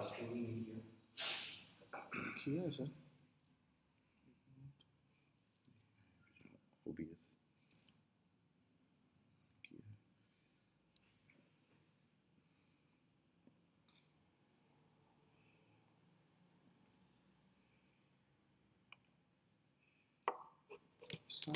parts to be here. Yes, sir. OBS. So,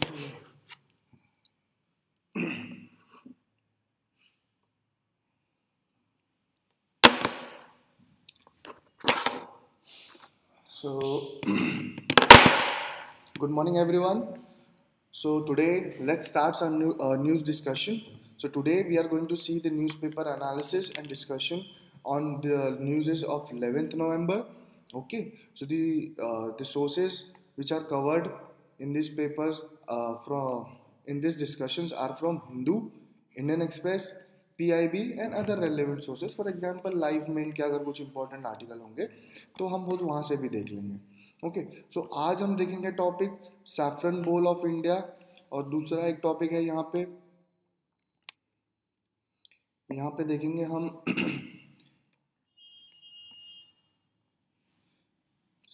good morning everyone. So today let's start some new news discussion. So today we are going to see the newspaper analysis and discussion on the news of 11th November. Okay. So the sources which are covered in these papers in these discussions are from Hindu, Indian Express, PIB and other relevant sources. For example, live mail के अगर कुछ important article होंगे तो हम खुद वहाँ से भी देख लेंगे. Okay, so आज हम देखेंगे topic Saffron Bowl of India और दूसरा एक topic है यहाँ पे देखेंगे हम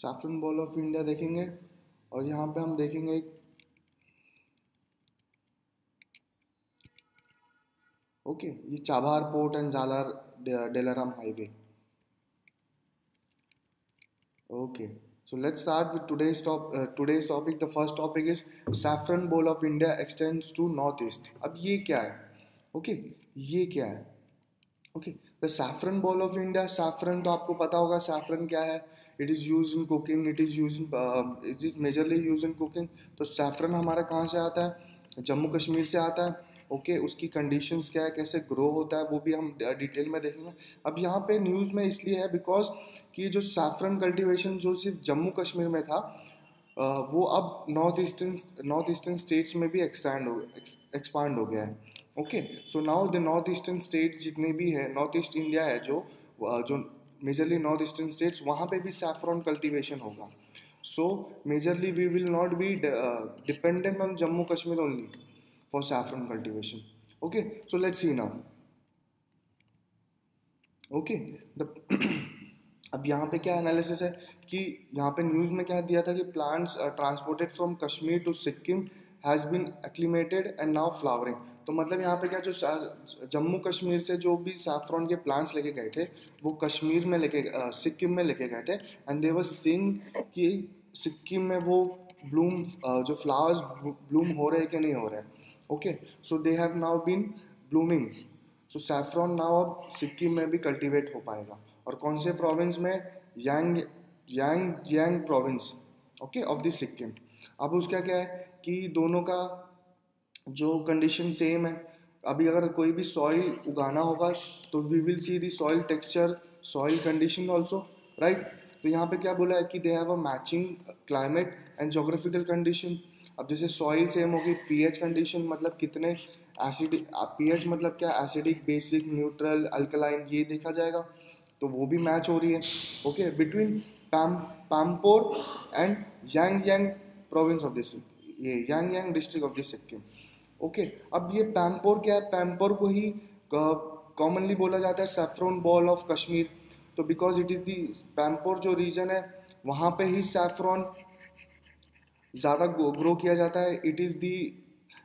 Saffron Bowl of India देखेंगे और यहाँ पे हम देखेंगे ओके ये चाबहार पोर्ट एंड जालार Delaram highway. Okay so let's start with today's topic. The first topic is saffron bowl of India extends to north east. अब ये क्या है? ओके ये क्या है? Okay the saffron bowl of India. Saffron तो आपको पता होगा सैफरन क्या है. It is use in cooking. It is majorly use in cooking. तो सैफरन हमारा कहाँ से आता है? जम्मू कश्मीर से आता है. ओके उसकी कंडीशंस क्या है, कैसे ग्रो होता है, वो भी हम डिटेल में देखेंगे. अब यहाँ पे न्यूज़ में इसलिए है बिकॉज कि जो सैफरन कल्टिवेशन जो सिर्फ जम्मू कश्मीर में था वो अब नॉर्थ ईस्टर्न स्टेट्स में भी एक्सपांड हो गया है. Okay so now the north eastern states जितने भी है, नॉर्थ ईस्ट इंडिया है जो मेजरली नॉर्थ ईस्टर्न स्टेट्स, वहाँ पे भी सैफरन कल्टिवेशन होगा. So majorly we will not be dependent on Jammu Kashmir only for saffron cultivation. Okay, so let's see now. Okay, अब यहाँ पे क्या एनालिसिस है कि यहाँ पे न्यूज़ में क्या दिया था कि plants transported from Kashmir to Sikkim has been acclimated and now flowering. तो मतलब यहाँ पे क्या जो जम्मू कश्मीर से जो भी सैफ्रॉन के प्लांट्स लेके गए थे वो कश्मीर में सिक्किम में लेके गए थे एंड दे वर सीइंग कि सिक्किम में वो ब्लूम जो फ्लावर्स ब्लूम हो रहे हैं कि नहीं हो रहे हैं. Okay so they have now been blooming. So saffron now अब सिक्किम में भी कल्टिवेट हो पाएगा. और कौन से प्रोविंस में? Yang province okay of the Sikkim. अब उसका क्या है कि दोनों का जो कंडीशन सेम है. अभी अगर कोई भी सॉइल उगाना होगा तो we will see the soil texture, soil condition also, right. तो यहाँ पे क्या बोला है कि they have a matching climate and geographical condition. अब जैसे सॉइल सेम होगी, पीएच कंडीशन मतलब कितने एसिडिक, पीएच मतलब क्या, एसिडिक, बेसिक, न्यूट्रल, अल्कलाइन, ये देखा जाएगा. तो वो भी मैच हो रही है. Okay between Pampore and Yangyang province of this, ये Yangyang district of this Sikkim. Okay अब ये पाम्पोर क्या है? पाम्पोर को ही कॉमनली बोला जाता है सैफ्रॉन बॉल ऑफ कश्मीर. तो because it is the Pampore जो रीजन है वहाँ पे ही सैफ्रॉन ज़्यादा ग्रो किया जाता है. इट इज़ दी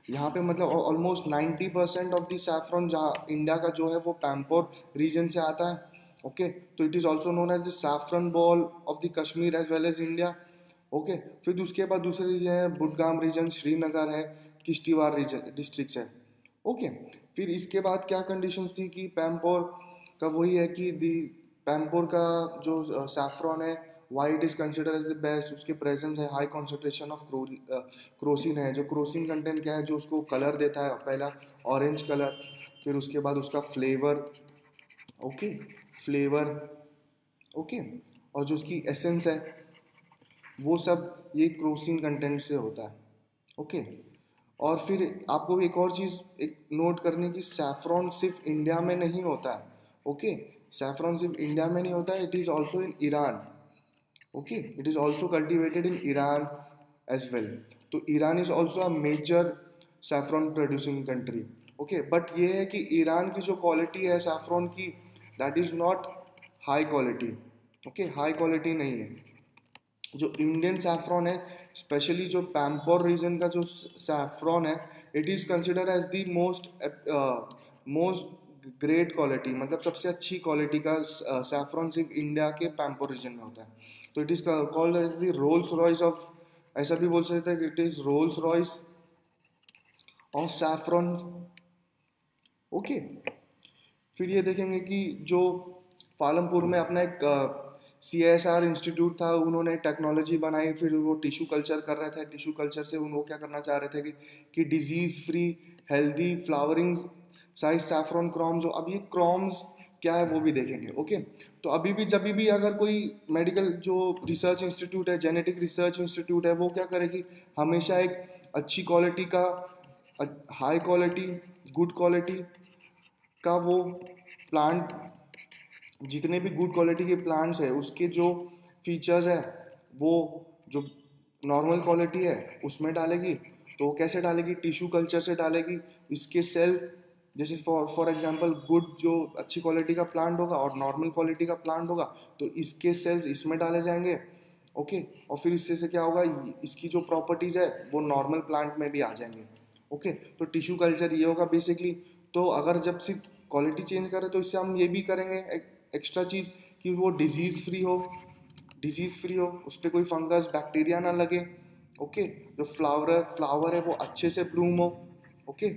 यहाँ पे मतलब ऑलमोस्ट 90% ऑफ दी सैफ्रॉन जहाँ इंडिया का जो है वो पाम्पोर रीजन से आता है. ओके तो it is also known as the saffron bowl of the Kashmir as well as India. Okay फिर उसके बाद दूसरे रीजन है बुडगाम रीजन, श्रीनगर है, किश्तवाड़ रीजन डिस्ट्रिक्ट है. ओके फिर इसके बाद क्या कंडीशन थी कि पाम्पोर का वही है कि दी पाम्पोर का जो सैफ्रॉन है why it is consider as the best, उसके प्रेजेंस है हाई कॉन्सेंट्रेशन ऑफ क्रोसिन है. जो क्रोसिन कंटेंट क्या है जो उसको कलर देता है, पहला ऑरेंज कलर, फिर उसके बाद उसका फ्लेवर. ओके फ्लेवर ओके और जो उसकी एसेंस है वो सब ये क्रोसिन कंटेंट से होता है. ओके और फिर आपको एक और चीज़ एक नोट करने की, सैफ्रॉन सिर्फ इंडिया में नहीं होता है. ओके सैफ्रॉन सिर्फ इंडिया में नहीं होता है, it is also in Iran. Okay it is also cultivated in Iran as well. तो Iran is also a major saffron producing country. Okay but ये है कि ईरान की जो क्वालिटी है सैफ्रॉन की, that is not high quality. Okay, high quality नहीं है। जो इंडियन सैफ्रॉन है, स्पेशली जो पैम्पोर रीजन का जो सैफ्रॉन है, it is consider as the most great quality, मतलब सबसे अच्छी क्वालिटी का सैफ्रॉन सिर्फ इंडिया के पैम्पोर रीजन में होता है। तो it is called as the Rolls Royce of, ऐसा भी बोल सकते हैं कि it is Rolls Royce of saffron. Okay, फिर ये देखेंगे कि जो पालमपुर में अपना एक CSIR इंस्टीट्यूट था, उन्होंने टेक्नोलॉजी बनाई, फिर वो टिश्यू कल्चर कर रहे थे। टिश्यू कल्चर से उन क्या करना चाह रहे थे कि disease free healthy flowering size saffron corms. अब ये क्रॉम्स क्या है वो भी देखेंगे। ओके, तो अभी भी जब भी अगर कोई मेडिकल जो रिसर्च इंस्टीट्यूट है, जेनेटिक रिसर्च इंस्टीट्यूट है, वो क्या करेगी, हमेशा एक अच्छी क्वालिटी का, हाई क्वालिटी, गुड क्वालिटी का वो प्लांट, जितने भी गुड क्वालिटी के प्लांट्स है उसके जो फीचर्स है वो जो नॉर्मल क्वालिटी है उसमें डालेगी। तो कैसे डालेगी, टिश्यू कल्चर से डालेगी। इसके सेल जैसे फॉर एग्जांपल गुड जो अच्छी क्वालिटी का प्लांट होगा और नॉर्मल क्वालिटी का प्लांट होगा, तो इसके सेल्स इसमें डाले जाएंगे। ओके, और फिर इससे क्या होगा, इसकी जो प्रॉपर्टीज़ है वो नॉर्मल प्लांट में भी आ जाएंगे। ओके, तो टिश्यू कल्चर ये होगा बेसिकली। तो अगर जब सिर्फ क्वालिटी चेंज करें तो इससे हम ये भी करेंगे एक्स्ट्रा चीज़ कि वो डिजीज़ फ्री हो, उस पर कोई फंगस बैक्टीरिया ना लगे। ओके, जो फ्लावर है वो अच्छे से ब्लूम हो। ओके,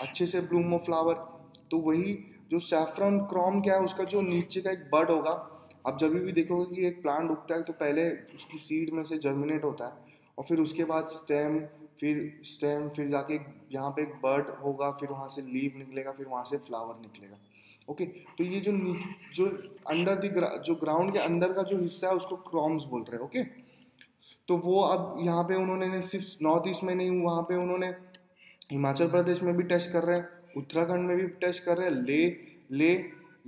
अच्छे से ब्लूम हो फ्लावर। तो वही जो सैफ्रॉन क्रॉम क्या है, उसका जो नीचे का एक बड होगा, आप जब भी देखोगे कि एक प्लांट उगता है तो पहले उसकी सीड में से जर्मिनेट होता है और फिर उसके बाद स्टेम, फिर जाके यहाँ पे एक बड होगा, फिर वहाँ से लीव निकलेगा, फिर वहाँ से फ्लावर निकलेगा। ओके, तो ये जो अंडर जो ग्राउंड के अंदर का जो हिस्सा है उसको क्रॉम्स बोल रहे हैं। ओके, तो वो अब यहाँ पे उन्होंने सिर्फ नॉर्थ ईस्ट में नहीं, वहाँ पे उन्होंने हिमाचल प्रदेश में भी टेस्ट कर रहे हैं, उत्तराखंड में भी टेस्ट कर रहे हैं,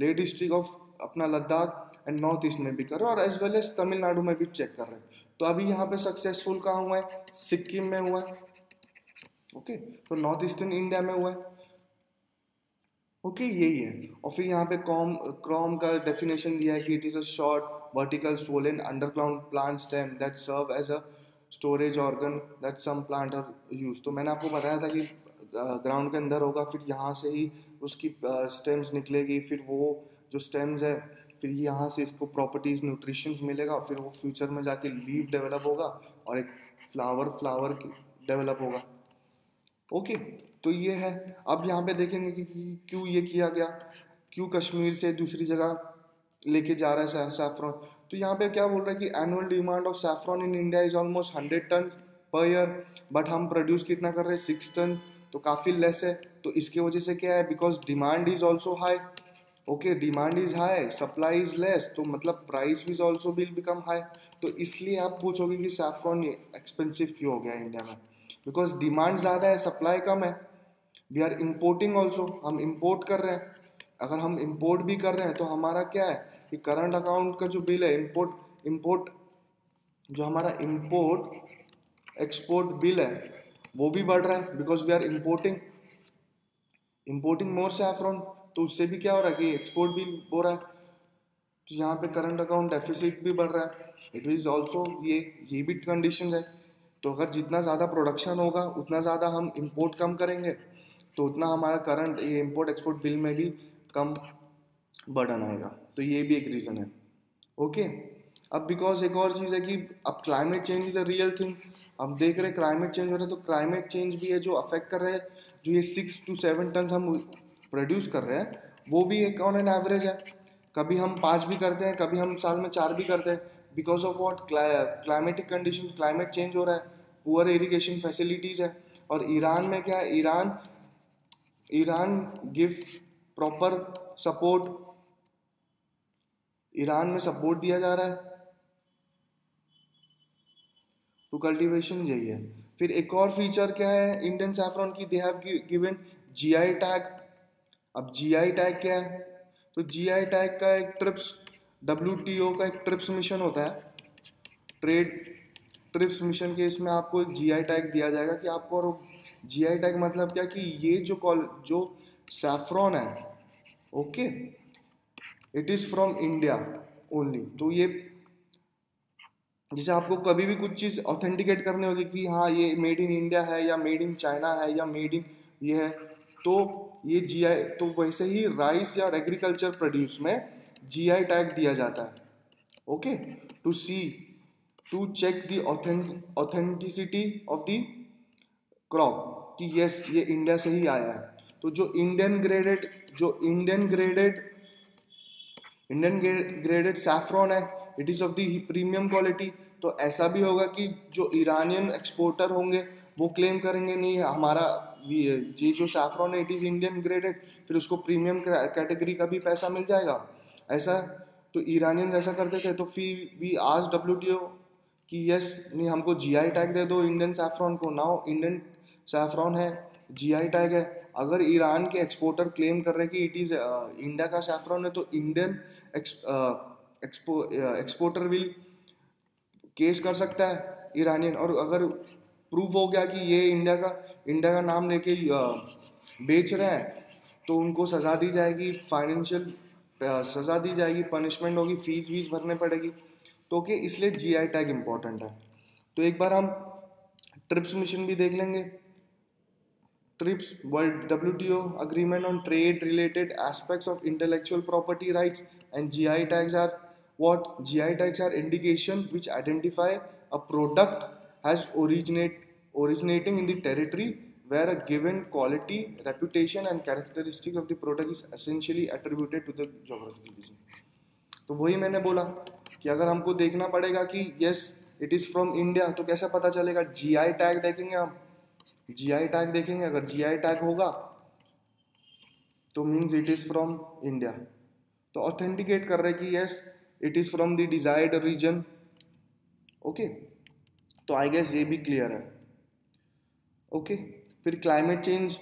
ले डिस्ट्रिक्ट ऑफ अपना लद्दाख एंड नॉर्थ ईस्ट में भी कर रहे हैं और एज वेल एज तमिलनाडु में भी चेक कर रहे हैं। तो अभी यहाँ पे सक्सेसफुल कहाँ हुआ है, सिक्किम में हुआ है। ओके, तो नॉर्थ ईस्टर्न इंडिया में हुआ है। ओके, यही है। और फिर यहाँ पे क्रॉम का डेफिनेशन दिया है कि it is a short vertical swollen underground plant stem that serve as a storage organ that some plant are use. तो मैंने आपको बताया था कि ग्राउंड के अंदर होगा, फिर यहाँ से ही उसकी स्टेम्स निकलेगी, फिर वो जो स्टेम्स है फिर यहाँ से इसको प्रॉपर्टीज़ न्यूट्रिशंस मिलेगा और फिर वो फ्यूचर में जाके लीव डेवलप होगा और एक फ्लावर डेवलप होगा। ओके, तो ये है। अब यहाँ पे देखेंगे कि क्यों ये किया गया, क्यों कश्मीर से दूसरी जगह लेके जा रहा है सैफ्रॉन। तो यहाँ पे क्या बोल रहा है कि annual demand of saffron in India is almost 100 ton per year, but हम प्रोड्यूस कितना कर रहे हैं, 6 टन, तो काफ़ी लेस है। तो इसके वजह से क्या है, because demand is also high. Okay, demand is high, supply is less, तो मतलब price is also will become high. तो इसलिए आप पूछोगे कि सैफ्रॉन एक्सपेंसिव क्यों हो गया इंडिया में, बिकॉज डिमांड ज़्यादा है, सप्लाई कम है। वी आर इम्पोर्टिंग ऑल्सो, हम इम्पोर्ट कर रहे हैं। अगर हम इम्पोर्ट भी कर रहे हैं तो हमारा क्या है कि करंट अकाउंट का जो बिल है, इम्पोर्ट जो हमारा इम्पोर्ट एक्सपोर्ट बिल है वो भी बढ़ रहा है, because we are importing more saffron. तो उससे भी क्या हो रहा है कि एक्सपोर्ट भी हो रहा है, तो यहाँ पे करंट अकाउंट डेफिसिट भी बढ़ रहा है। इट इज़ ऑल्सो ये भी कंडीशन है। तो अगर जितना ज़्यादा प्रोडक्शन होगा उतना ज़्यादा हम इम्पोर्ट कम करेंगे, तो उतना हमारा करंट ये इम्पोर्ट एक्सपोर्ट बिल में भी कम बर्डन आएगा। तो ये भी एक रीज़न है। ओके, अब बिकॉज एक और चीज़ है कि अब climate change is a real thing. अब देख रहे क्लाइमेट चेंज हो रहा है, तो क्लाइमेट चेंज भी है जो अफेक्ट कर रहे हैं। जो ये 6 to 7 टन हम प्रोड्यूस कर रहे हैं वो भी एक ऑन एन एवरेज है, कभी हम 5 भी करते हैं, कभी हम साल में 4 भी करते हैं। Because of what, climatic condition, climate change हो रहा है, पुअर इरीगेशन फैसिलिटीज़ है। और ईरान में क्या है, Iran give proper support, Iran में सपोर्ट दिया जा रहा है टू कल्टिवेशन, यही है। फिर एक और फीचर क्या है इंडियन सैफ्रॉन की, they have given GI tag. अब GI टैग क्या है, तो GI टैग का एक ट्रिप्स, WTO का एक ट्रिप्स मिशन होता है, ट्रेड ट्रिप्स मिशन के इसमें आपको एक GI टैग दिया जाएगा कि आपको। और GI टैग मतलब क्या कि ये जो सैफ्रॉन है, okay, it is from India, only. तो ये जैसे आपको कभी भी कुछ चीज़ ऑथेंटिकेट करने होगी कि हाँ ये मेड इन इंडिया है या मेड इन चाइना है या मेड इन ये है, तो ये जीआई, तो वैसे ही राइस या एग्रीकल्चर प्रोड्यूस में जीआई टैग दिया जाता है। Okay, to see to check the authenticity of the crop कि यस ये इंडिया से ही आया है। तो जो इंडियन ग्रेडेड सैफ्रॉन है it is of the premium quality. तो ऐसा भी होगा कि जो ईरानियन एक्सपोर्टर होंगे वो क्लेम करेंगे नहीं हमारा ये जो सैफ्रॉन है इट इज़ इंडियन ग्रेडेड, फिर उसको प्रीमियम कैटेगरी का भी पैसा मिल जाएगा। ऐसा तो ईरानियन ऐसा करते थे। तो फिर वी आज WTO कि यस नहीं हमको जीआई टैग दे दो इंडियन सैफ्रॉन को, नाउ इंडियन सैफ्रॉन है जीआई टैग है। अगर ईरान के एक्सपोर्टर क्लेम कर रहे हैं कि इट इज़ इंडिया का सैफ्रॉन है तो इंडियन एक्सपोर्टर विल केस कर सकता है ईरानियन। और अगर प्रूफ हो गया कि ये इंडिया का नाम लेके बेच रहे हैं तो उनको सज़ा दी जाएगी, फाइनेंशियल सज़ा दी जाएगी, पनिशमेंट होगी, फीस वीस भरने पड़ेगी। तो ओके, इसलिए जीआई टैग इम्पॉर्टेंट है। तो एक बार हम ट्रिप्स मिशन भी देख लेंगे। TRIPS world WTO agreement on trade related aspects of intellectual property rights and GI tags are what? GI tags are indication which identify a product has originating in the territory where a given quality, reputation and characteristics of the product is essentially attributed to the geographical region। तो वही मैंने बोला कि अगर हमको देखना पड़ेगा कि yes it is from India तो कैसे पता चलेगा? GI टैग देखेंगे हम, GI टैग देखेंगे। अगर GI टैग होगा तो means it is from India। तो ऑथेंटिकेट कर रहे कि yes it is from the desired region। Okay, तो आई गेस ये भी क्लियर है। ओके, फिर climate change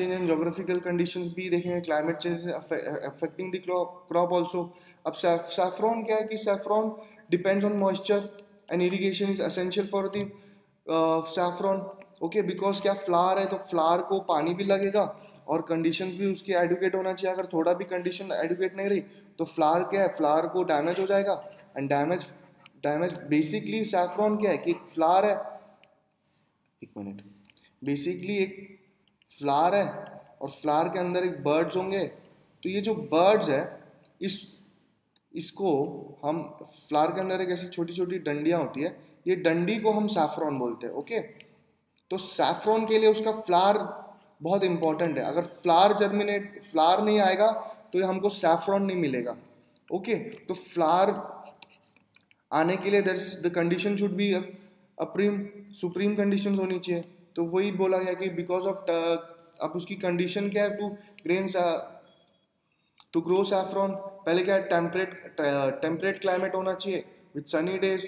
and geographical conditions भी देखेंगे। Climate change affecting the crop also. अब सैफ्रॉन क्या है कि saffron depends on moisture and irrigation is essential for the saffron. Okay, because क्या फ्लावर है तो फ्लावर को पानी भी लगेगा और कंडीशन भी उसके एडुकेट होना चाहिए। अगर थोड़ा भी कंडीशन एडुकेट नहीं रही तो फ्लावर क्या है, फ्लावर को डैमेज हो जाएगा। एंड डैमेज बेसिकली सैफ्रॉन क्या है कि एक फ्लावर है, एक मिनट, बेसिकली एक फ्लावर है और फ्लावर के अंदर एक बर्ड्स होंगे। तो ये जो बर्ड्स है इसको हम फ्लावर के अंदर एक ऐसी छोटी छोटी डंडियाँ होती है, ये डंडी को हम सैफ्रॉन बोलते हैं। ओके, तो सैफ्रॉन के लिए उसका फ्लावर बहुत इंपॉर्टेंट है। अगर फ्लावर नहीं आएगा तो हमको सैफ्रॉन नहीं मिलेगा। ओके, तो फ्लावर आने के लिए the condition should be supreme condition होनी चाहिए। तो वही बोला गया कि बिकॉज ऑफ अब उसकी कंडीशन क्या है टू ग्रो सैफ्रॉन। पहले क्या है, टेम्परेट क्लाइमेट होना चाहिए with sunny days,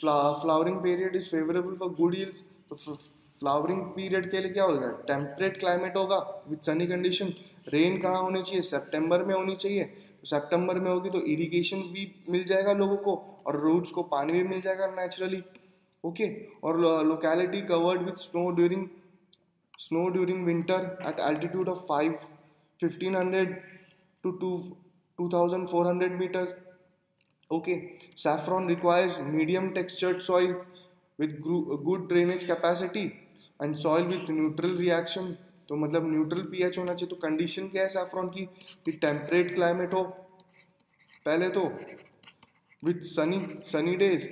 flowering period is favourable for good yields. तो फ्लावरिंग पीरियड के लिए क्या होगा, टेम्परेट क्लाइमेट होगा विथ सनी कंडीशन। रेन कहाँ होनी चाहिए, सेप्टेम्बर में होनी चाहिए। तो सेप्टेम्बर में होगी तो इरीगेशन भी मिल जाएगा लोगों को और रूट्स को पानी भी मिल जाएगा नेचुरली। ओके, और locality covered with snow during winter at altitude of 1500 to 2400 metres. Okay, saffron requires medium textured soil with good drainage capacity and soil with neutral reaction. तो मतलब न्यूट्रल पीएच होना चाहिए। तो कंडीशन क्या है saffron की कि टेम्परेट क्लाइमेट हो पहले तो विथ सनी डेज।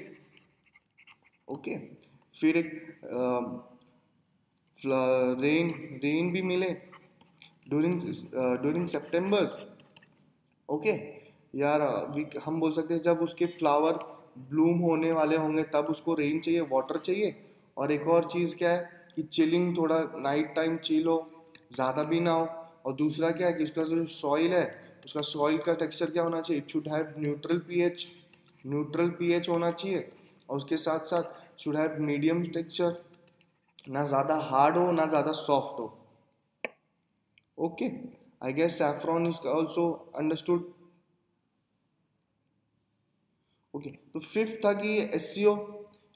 ओके, फिर एक रेन भी मिले ड्यूरिंग सेप्टेम्बर्स। ओके यार, हम बोल सकते हैं जब उसके फ्लावर ब्लूम होने वाले होंगे तब उसको रेन चाहिए, वाटर चाहिए। और एक और चीज़ क्या है कि चिलिंग, थोड़ा नाइट टाइम चिल हो, ज़्यादा भी ना हो। और दूसरा क्या है कि उसका जो सॉइल है उसका सॉइल का टेक्सचर क्या होना चाहिए, it should have neutral pH होना चाहिए। और उसके साथ साथ शुड हैव मीडियम टेक्सचर, ना ज़्यादा हार्ड हो ना ज़्यादा सॉफ्ट हो। Okay, I guess saffron is also understood. Okay, तो फिफ्थ था कि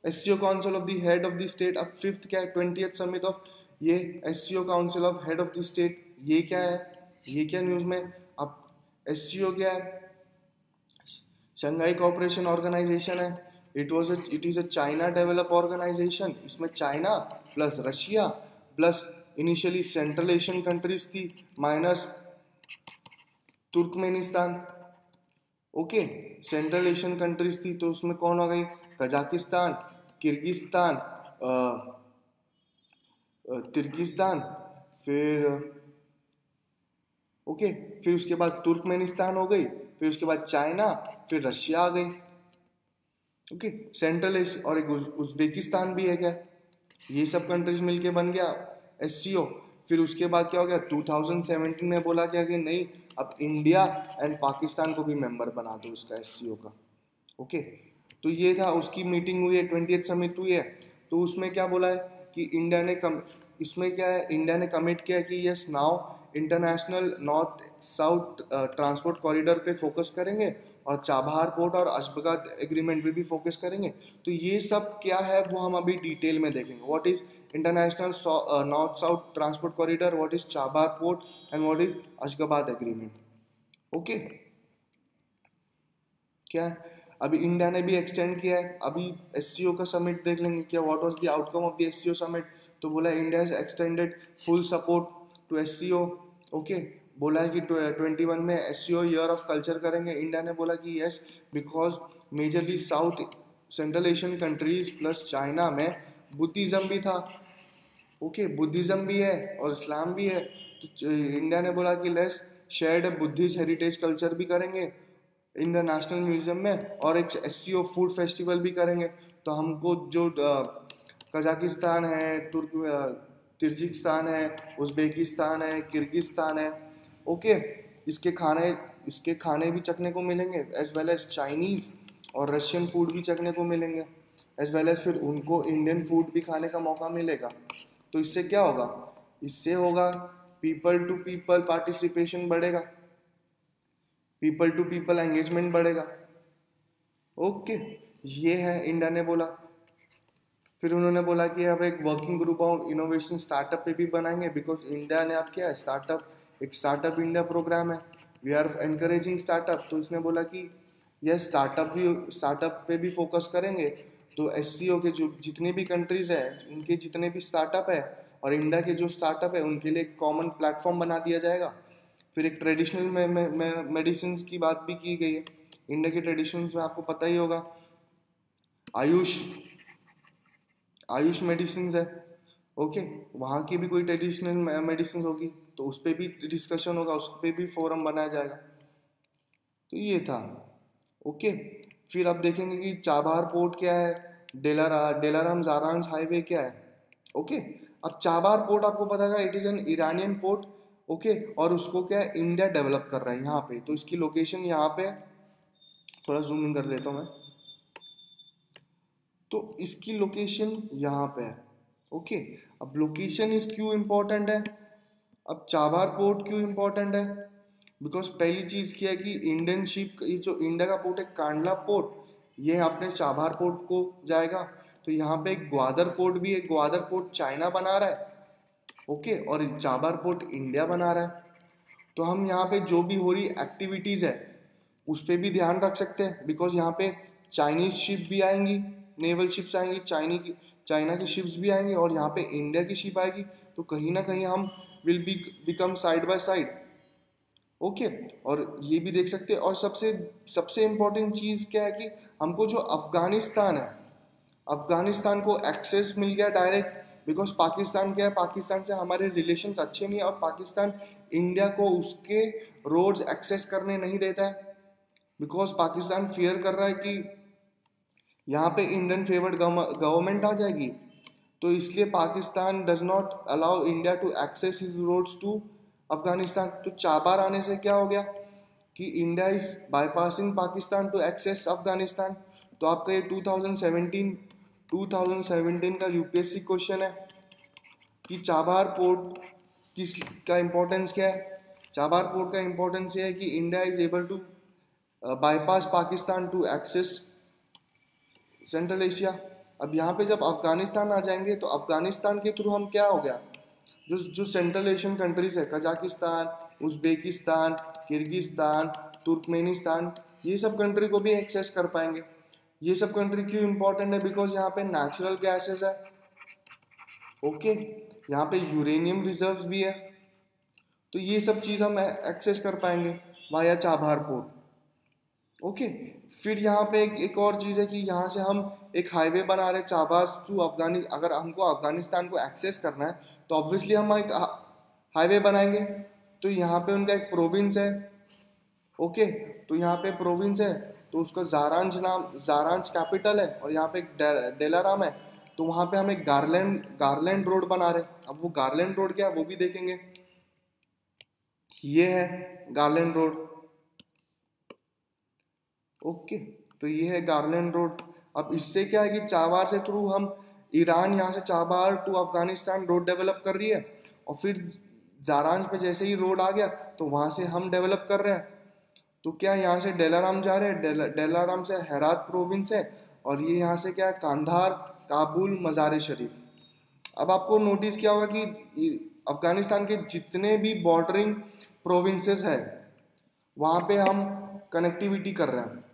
SCO council of the head of the state. अब फिफ्थ क्या है, 20th समिट ऑफ ये SCO council of head of the state. ये क्या है, ये क्या न्यूज़ में? अब एससीओ क्या है, शंघाई कॉपरेशन ऑर्गेनाइजेशन है, it is a China develop organisation. इसमें China plus Russia plus initially central Asian countries थी minus Turkmenistan. Okay, central Asian countries थी तो उसमें कौन हो गई? कजाकिस्तान, किर्गिस्तान, तिर्गिस्तान, फिर ओके फिर उसके बाद तुर्कमेनिस्तान हो गई, फिर उसके बाद चाइना, फिर रशिया आ गई। ओके, सेंट्रल एशिया और एक उज्बेकिस्तान भी है क्या? ये सब कंट्रीज मिलके बन गया SCO। फिर उसके बाद क्या हो गया? 2017 में बोला क्या कि नहीं, अब इंडिया एंड पाकिस्तान को भी मेंबर बना दो उसका SCO का। ओके, तो ये था, उसकी मीटिंग हुई है, 20th समिट हुई है। तो उसमें क्या बोला है कि इंडिया ने इसमें क्या है, इंडिया ने कमिट किया कि yes now international north south transport corridor पे फोकस करेंगे और चाबहार पोर्ट और अशगाबाद एग्रीमेंट पे भी फोकस करेंगे। तो ये सब क्या है वो हम अभी डिटेल में देखेंगे। What is international north south transport corridor, what is Chabahar port and what is Ashgabat agreement. Okay, क्या है? अभी इंडिया ने भी एक्सटेंड किया है। अभी SCO का समिट देख लेंगे क्या, what was the outcome of the SCO summit. तो बोला India is extended full support to SCO। Okay, बोला है कि 2021 में SCO ईयर ऑफ कल्चर करेंगे। इंडिया ने बोला कि yes because majorly south central Asian countries plus China में बुद्धिज़्म भी था। ओके, बुद्धिज़्म भी है और इस्लाम भी है। तो इंडिया ने बोला कि let's shared Buddhist heritage culture भी करेंगे इन द नेशनल म्यूजियम में और एक SCO फूड फेस्टिवल भी करेंगे। तो हमको जो कजाकिस्तान है, तिर्जिकिस्तान है, उज्बेकिस्तान है, किर्गिस्तान है, ओके इसके खाने भी चखने को मिलेंगे एज वेल एज चाइनीज़ और रशियन फूड भी चखने को मिलेंगे एज वेल एज फिर उनको इंडियन फूड भी खाने का मौका मिलेगा। तो इससे क्या होगा? इससे होगा पीपल टू पीपल पार्टिसिपेशन बढ़ेगा, पीपल टू पीपल एंगेजमेंट बढ़ेगा। ओके, ये है इंडिया ने बोला। फिर उन्होंने बोला कि अब एक working group of innovation startup पे भी बनाएंगे बिकॉज इंडिया ने अब क्या है, स्टार्टअप, एक स्टार्टअप इंडिया प्रोग्राम है, वी आर एनकरेजिंग स्टार्टअप। तो उसने बोला कि यह स्टार्टअप पे भी फोकस करेंगे। तो SCO के जो जितने भी कंट्रीज़ हैं, उनके जितने भी स्टार्टअप है और इंडिया के जो स्टार्टअप है, उनके लिए एक कॉमन प्लेटफॉर्म बना दिया जाएगा। फिर एक ट्रेडिशनल मेडिसिन की बात भी की गई है। इंडिया के ट्रेडिशंस में आपको पता ही होगा आयुष मेडिसिन है। ओके, वहाँ की भी कोई ट्रेडिशनल मेडिसिन होगी तो उस पर भी डिस्कशन होगा, उस पर भी फोरम बनाया जाएगा। तो ये था। ओके, फिर आप देखेंगे कि चाबहार पोर्ट क्या है, डेलाराम जारांज हाईवे क्या है। ओके, अब चाबहार पोर्ट आपको पता है, it is an Iranian port. Okay, और उसको क्या है, इंडिया डेवलप कर रहा है यहाँ पे। तो इसकी लोकेशन यहाँ पे, थोड़ा जूम इन कर देता हूँ मैं, तो इसकी लोकेशन यहाँ पे है। ओके, अब लोकेशन इज क्यों इम्पोर्टेंट है, अब चाबहार पोर्ट क्यों इम्पोर्टेंट है? बिकॉज पहली चीज़ क्या है कि इंडियन शिप, ये जो इंडिया का पोर्ट है कांडला पोर्ट, ये अपने चाबहार पोर्ट को जाएगा। तो यहाँ पे एक ग्वादर पोर्ट भी है, ग्वादर पोर्ट चाइना बना रहा है। ओके, और चाबहार पोर्ट इंडिया बना रहा है। तो हम यहाँ पे जो भी हो रही एक्टिविटीज़ है उस पर भी ध्यान रख सकते हैं बिकॉज यहाँ पे चाइनीज़ शिप भी आएंगी, नेवल शिप्स आएंगी, चाइना की शिप्स भी आएंगी और यहाँ पे इंडिया की शिप आएगी। तो कहीं ना कहीं हम will be become side by side. Okay, और ये भी देख सकते हैं। और सबसे इम्पोर्टेंट चीज़ क्या है कि हमको जो अफ़गानिस्तान है, अफ़गानिस्तान को एक्सेस मिल गया डायरेक्ट बिकॉज पाकिस्तान क्या है, पाकिस्तान से हमारे रिलेशंस अच्छे नहीं है और पाकिस्तान इंडिया को उसके रोड्स एक्सेस करने नहीं देता है बिकॉज पाकिस्तान फियर कर रहा है कि यहाँ पे इंडियन फेवर्ड गवर्नमेंट आ जाएगी। तो इसलिए Pakistan does not allow India to access his roads to Afghanistan. तो चाबहार आने से क्या हो गया कि India is bypassing Pakistan to access Afghanistan. तो आपका ये 2017 का UPSC क्वेश्चन है कि चाबहार पोर्ट का इम्पोर्टेंस क्या है। चाबहार पोर्ट का इम्पोर्टेंस ये है कि India is able to bypass Pakistan to access Central Asia. अब यहाँ पे जब अफ़गानिस्तान आ जाएंगे तो अफ़गानिस्तान के थ्रू हम क्या हो गया, जो सेंट्रल एशियन कंट्रीज़ है, कजाकिस्तान, उज़्बेकिस्तान, किर्गिस्तान, तुर्कमेनिस्तान, ये सब कंट्री को भी एक्सेस कर पाएंगे। ये सब कंट्री क्यों इम्पोर्टेंट है? बिकॉज यहाँ पे नेचुरल गैसेस है, ओके, यहाँ पे यूरेनियम रिजर्व्स भी है, तो ये सब चीज़ हम एक्सेस कर पाएंगे वाया चाबहार पोर्ट। ओके, फिर यहाँ पे एक और चीज़ है कि यहाँ से हम एक हाईवे बना रहे चाबहार टू अफगानिस्तान। अगर हमको अफगानिस्तान को एक्सेस करना है तो ऑब्वियसली हम एक हाईवे बनाएंगे। तो यहाँ पे उनका एक प्रोविंस है, ओके, तो यहाँ पे प्रोविंस है तो उसका ज़ारांज नाम, ज़ारांज कैपिटल है, और यहाँ पे एक डेलाराम है, तो वहाँ पे हम एक गार्लैंड रोड बना रहे। अब वो गार्लैंड रोड क्या है वो भी देखेंगे। ये है गार्लैंड रोड, ओके, तो ये है गार्लैंड रोड। अब इससे क्या है कि चाबहार से थ्रू हम ईरान, यहाँ से Chabahar to Afghanistan road develop कर रही है, और फिर ज़ारांज पे जैसे ही रोड आ गया तो वहाँ से हम डेवलप कर रहे हैं। तो क्या यहाँ से डेलाराम जा रहे हैं, डेलाराम से हेरात प्रोविंस है, और ये यहाँ से क्या है कांधार, काबुल, मज़ार शरीफ। अब आपको नोटिस किया होगा कि अफ़गानिस्तान के जितने भी बॉर्डरिंग प्रोविंसेस है वहाँ पे हम कनेक्टिविटी कर रहे हैं।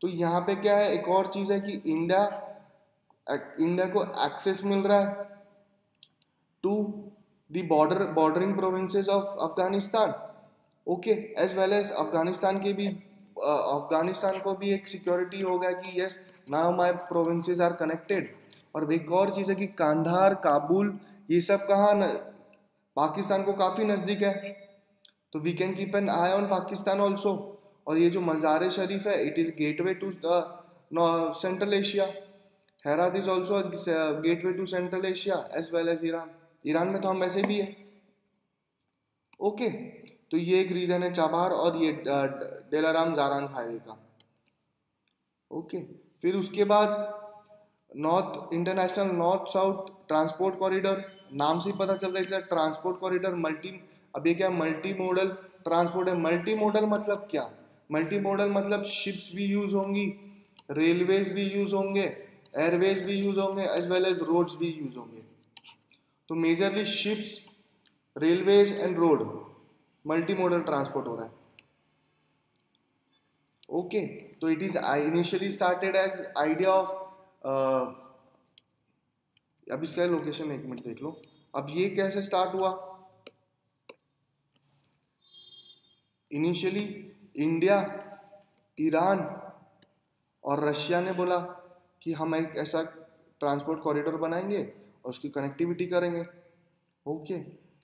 तो यहाँ पे क्या है एक और चीज़ है कि इंडिया को एक्सेस मिल रहा है to the bordering provinces of Afghanistan, okay, as well as Afghanistan के भी अफगानिस्तान को भी एक सिक्योरिटी होगा कि yes now my provinces are connected. और एक और चीज़ है कि कांधार, काबुल, ये सब कहाँ, पाकिस्तान को काफ़ी नज़दीक है, तो we can keep an eye on Pakistan also. और ये जो मज़ार शरीफ है it is gateway to Central Asia, Herat is also gateway to Central Asia as well as Iran. Iran में तो हम वैसे भी है, ओके, तो ये एक रीज़न है चाबहार और ये डेलाराम ज़ारांज हाईवे का, ओके। फिर उसके बाद north, international north south transport corridor, नाम से ही पता चल रहा है ट्रांसपोर्ट कॉरिडोर, मल्टी, अब ये क्या मल्टी मॉडल ट्रांसपोर्ट है। मल्टी मॉडल मतलब क्या? मल्टी मॉडल मतलब शिप्स भी यूज़ होंगी, रेलवेज भी यूज़ होंगे, एयरवेज भी यूज़ होंगे, एज वेल एज रोड्स भी यूज़ होंगे। तो majorly ships, railways and road multi modal transport हो रहा है, ओके। तो it is initially started as idea of, अब इसका लोकेशन एक मिनट देख लो। अब ये कैसे स्टार्ट हुआ? इनिशियली इंडिया, ईरान और रशिया ने बोला कि हम एक ऐसा ट्रांसपोर्ट कॉरिडोर बनाएंगे और उसकी कनेक्टिविटी करेंगे, ओके।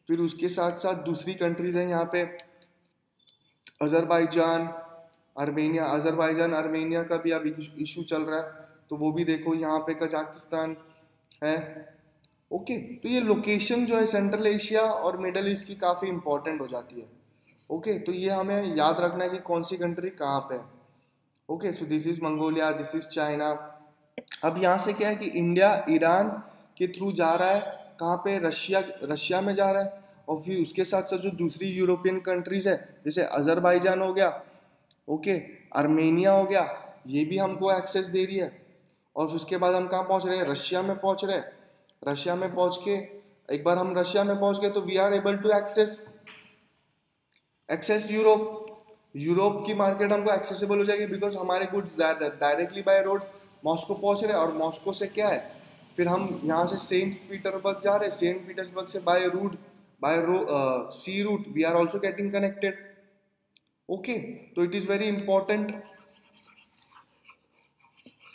फिर उसके साथ साथ दूसरी कंट्रीज हैं यहाँ पे, अजरबैजान, आर्मेनिया। अजरबैजान आर्मेनिया का भी अब इशू चल रहा है, तो वो भी देखो। यहाँ पे कजाकिस्तान है, ओके। तो ये लोकेशन जो है सेंट्रल एशिया और मिडल ईस्ट की काफ़ी इम्पोर्टेंट हो जाती है, ओके। तो ये हमें याद रखना है कि कौन सी कंट्री कहाँ पे है, okay. So this is Mongolia, this is China. अब यहाँ से क्या है कि इंडिया ईरान के थ्रू जा रहा है कहाँ पे, रशिया में जा रहा है, और फिर उसके साथ साथ जो दूसरी यूरोपियन कंट्रीज़ है जैसे अजरबैजान हो गया, ओके, आर्मेनिया हो गया, ये भी हमको एक्सेस दे रही है। और उसके बाद हम कहाँ पहुँच रहे हैं? रशिया में पहुँच रहे हैं। रशिया में पहुँच के, एक बार हम रशिया में पहुँच गए तो we are able to access Europe की मार्केट हमको एक्सेसिबल हो जाएगी, बिकॉज हमारे goods directly by road Moscow पहुँच रहे हैं। और मॉस्को से क्या है, फिर हम यहाँ से सेंट पीटर्सबर्ग जा रहे हैं, सेंट पीटर्सबर्ग से by sea route we are also getting connected, okay. तो it is very important,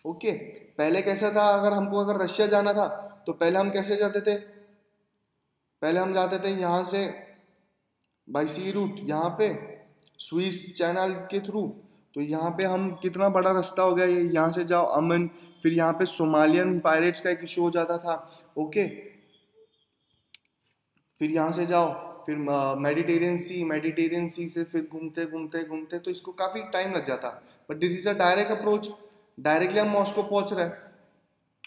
okay. पहले कैसा था, अगर हमको रशिया जाना था तो पहले हम कैसे जाते थे? पहले हम जाते थे यहाँ से बाय सी रूट, यहाँ पे स्विस चैनल के थ्रू। तो यहाँ पे हम, कितना बड़ा रास्ता हो गया ये, यहाँ से जाओ अमन, फिर यहाँ पे सोमालियन पायरेट्स का एक इशू हो जाता था, ओके। फिर यहाँ से जाओ, फिर मेडिटेरियन सी से फिर घूमते, तो इसको काफ़ी टाइम लग जाता। But this is a direct approach, directly हम मॉस्को पहुँच रहे हैं,